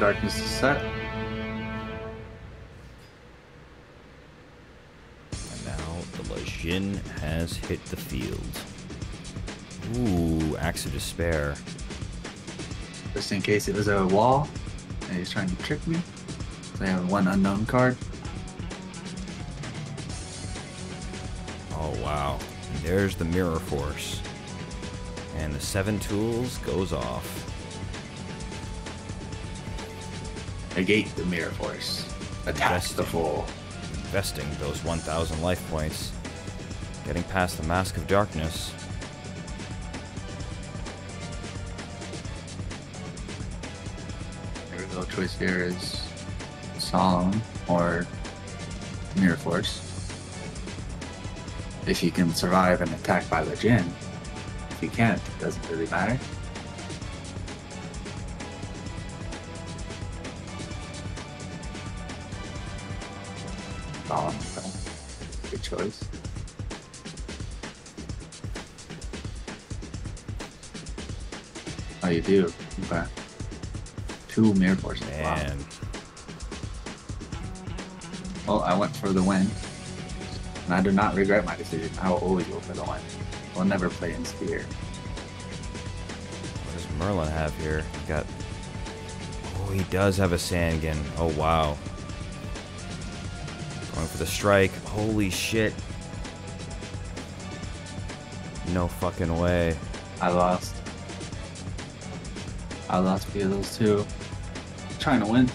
Darkness is set. And now the Lajin has hit the field. Ooh, Axe of Despair. Just in case it was a wall and he's trying to trick me. So I have one unknown card. Oh wow. And there's the Mirror Force. And the 7 tools goes off. Negate the Mirror Force. Attack the Fool. Investing those 1,000 life points. Getting past the Mask of Darkness. Their real choice here is Solemn or Mirror Force. If you can survive an attack by the Jinn. If you can't, it doesn't really matter. Oh, okay. Good choice. Oh, you do? Okay. 2 Mirror Force. Man. Wow. Well, I went for the win. And I do not regret my decision. I will always go for the win. We'll never play in Sphere. What does Merlin have here? He's got... Oh, he does have a Sangan. Oh, wow. Going for the strike. Holy shit. No fucking way. I lost. I lost a few of those too. I'm trying to win.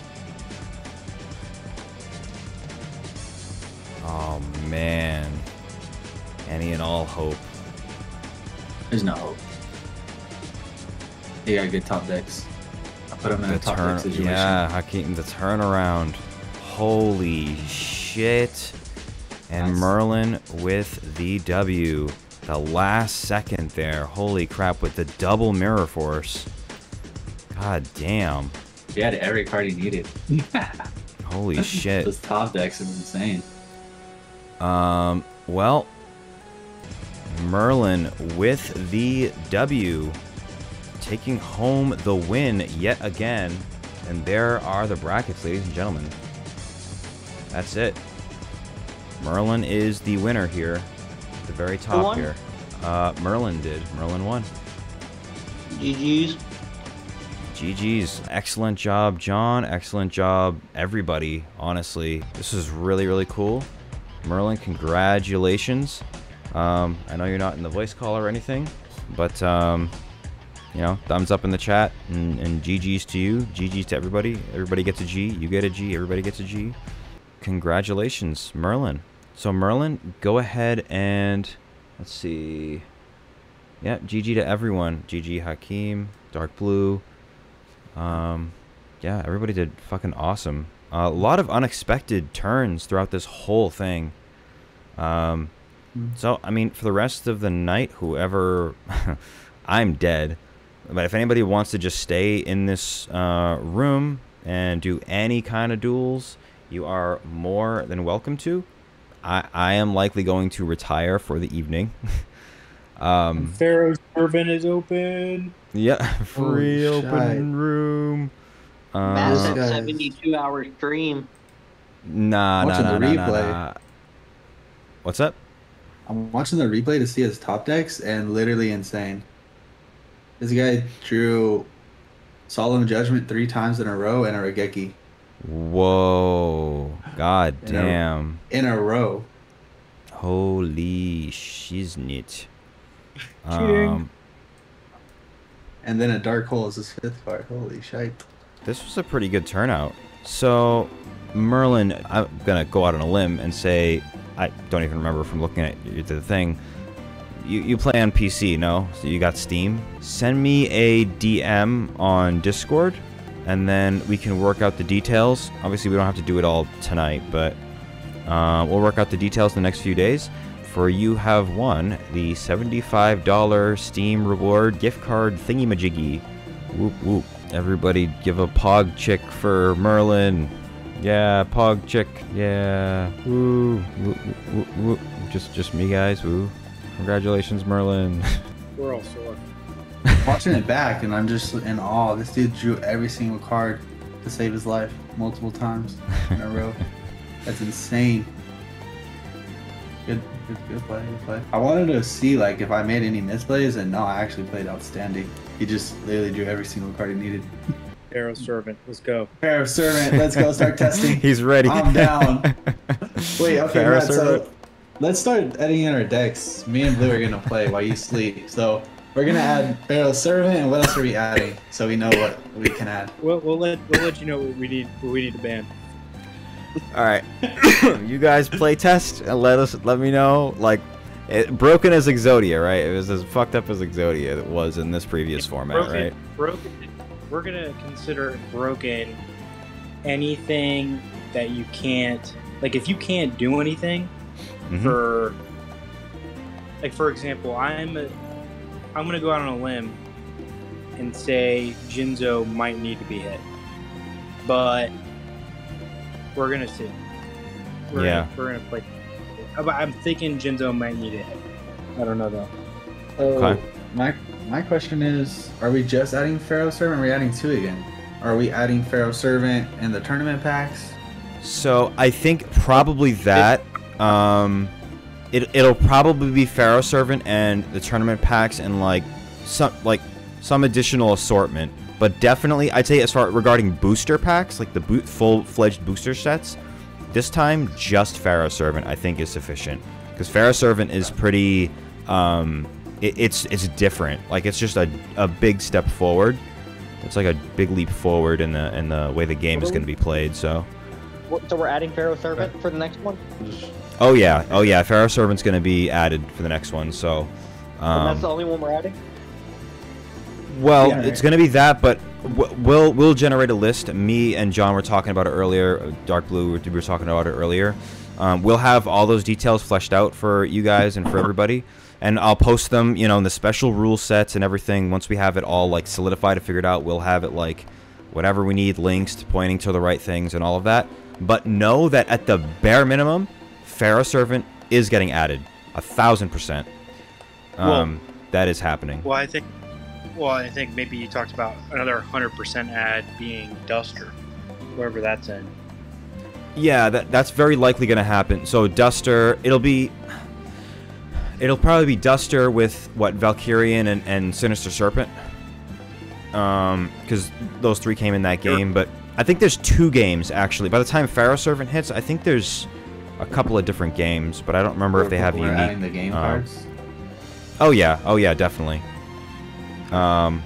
Oh man. Any and all hope. There's no hope. He got good top decks. I put him in a top deck situation. Yeah, Hakim, the turnaround. Holy shit. And nice. Merlin with the W. The last second there. Holy crap, with the double Mirror Force. God damn. He had every card he needed. Holy shit. Those top decks are insane. Well, Merlin with the W, taking home the win yet again. And there are the brackets, ladies and gentlemen. That's it. Merlin is the winner here. At the very top here. Merlin did. Merlin won. GG's. GG's. Excellent job, John. Excellent job, everybody, honestly. This is really, really cool. Merlin, congratulations. I know you're not in the voice call or anything, but, you know, thumbs up in the chat, and GG's to you. GG's to everybody. Everybody gets a G. You get a G. Everybody gets a G. Congratulations, Merlin. So, Merlin, go ahead and, let's see. Yeah, GG to everyone. GG Hakim, Dark Blue. Yeah, everybody did fucking awesome. A lot of unexpected turns throughout this whole thing. So, I mean, for the rest of the night, whoever... I'm dead. But if anybody wants to just stay in this room and do any kind of duels, you are more than welcome to. I am likely going to retire for the evening. Pharaoh's Urban is open. Yeah, free open room. Massive 72-hour stream. Nah. What's up? I'm watching the replay to see his top decks, and literally insane. This guy drew Solemn Judgment 3 times in a row and a Raigeki. Whoa. God damn. In a row. Holy shiznit. And then a Dark Hole is his 5th card. Holy shite. This was a pretty good turnout. So, Merlin, I'm going to go out on a limb and say, I don't even remember from looking at the thing. You play on PC, no? So you got Steam? Send me a DM on Discord, and then we can work out the details. Obviously, we don't have to do it all tonight, but we'll work out the details in the next few days. For you have won the $75 Steam reward gift card thingy-majiggy. Whoop, whoop. Everybody give a pog chick for Merlin. Yeah, pog chick. Yeah. Woo. Woo, woo, woo. Just me, guys. Woo. Congratulations, Merlin. We're all sore. Watching it back, and I'm just in awe. This dude drew every single card to save his life multiple times in a row. That's insane. Good play, good play. I wanted to see like if I made any misplays, and no, I actually played outstanding. He just literally drew every single card he needed. Pharaoh Servant, let's go. Pharaoh Servant, let's go start testing. He's ready. I'm down. Wait, okay, Pharaoh Servant. So let's start adding in our decks. Me and Blue are gonna play while you sleep. So we're gonna add Pharaoh Servant, and what else are we adding? So we know what we can add. We'll let you know what we need to ban. All right, you guys play test and let me know. Like, broken as Exodia, right? It was as fucked up as Exodia that was in this previous format, right? Broken. We're gonna consider broken anything that you can't, like, if you can't do anything for, like, for example, I'm gonna go out on a limb and say Jinzo might need to be hit, but. We're gonna see. We're gonna play. I'm thinking Jinzo might need it. I don't know though. Okay. My question is: are we just adding Pharaoh Servant? Or are we adding two again? Are we adding Pharaoh Servant and the tournament packs? So I think probably that. It'll probably be Pharaoh Servant and the tournament packs and like some additional assortment. But definitely, I'd say as far regarding booster packs, like the full-fledged booster sets, this time just Pharaoh Servant I think is sufficient because Pharaoh Servant is pretty. It's different. Like it's just a big step forward. It's like a big leap forward in the way the game is going to be played. So we're adding Pharaoh Servant for the next one. Oh yeah, Pharaoh Servant's going to be added for the next one. So and that's the only one we're adding. Well, yeah, right. It's going to be that, but we'll generate a list. Me and John were talking about it earlier. Dark Blue, we were talking about it earlier. We'll have all those details fleshed out for you guys and for everybody, and I'll post them, you know, in the special rule sets and everything. Once we have it all like solidified and figured out, we'll have it like whatever we need, links to pointing to the right things and all of that. But know that at the bare minimum, Pharaoh Servant is getting added 1000%. That is happening. Well, I think maybe you talked about another 100% ad being Duster, wherever that's in. Yeah, that's very likely going to happen. So Duster, it'll probably be Duster with what, Valkyrian and Sinister Serpent, because those three came in that game. But I think there's two games actually. By the time Pharaoh Servant hits, I think there's a couple of different games, but I don't remember if they have unique. Adding the game cards. Oh yeah, definitely. Can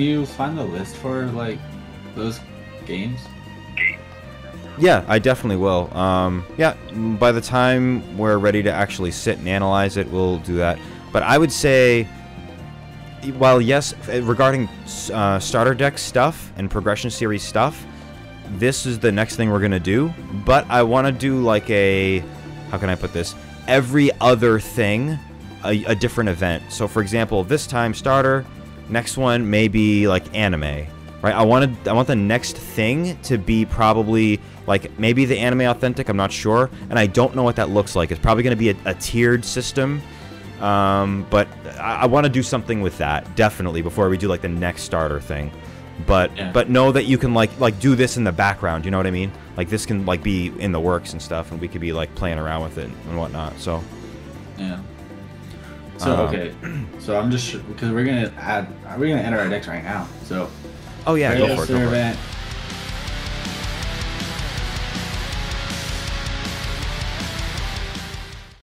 you find the list for like those games? Yeah, I definitely will. Yeah, by the time we're ready to actually sit and analyze it, we'll do that. But I would say, while yes, regarding starter deck stuff and progression series stuff, this is the next thing we're gonna do. But I want to do like a, how can I put this? Every other thing. A different event. So for example, this time starter, next one maybe like anime, right? I want the next thing to be probably like maybe the anime authentic. I'm not sure, and I don't know what that looks like. It's probably going to be a tiered system, but I want to do something with that definitely before we do like the next starter thing. But yeah. But know that you can like do this in the background. You know what I mean? Like this can like be in the works and stuff, and we could be like playing around with it and whatnot. So yeah. So okay, so I'm just because we're gonna enter our decks right now. So, oh yeah, go for it.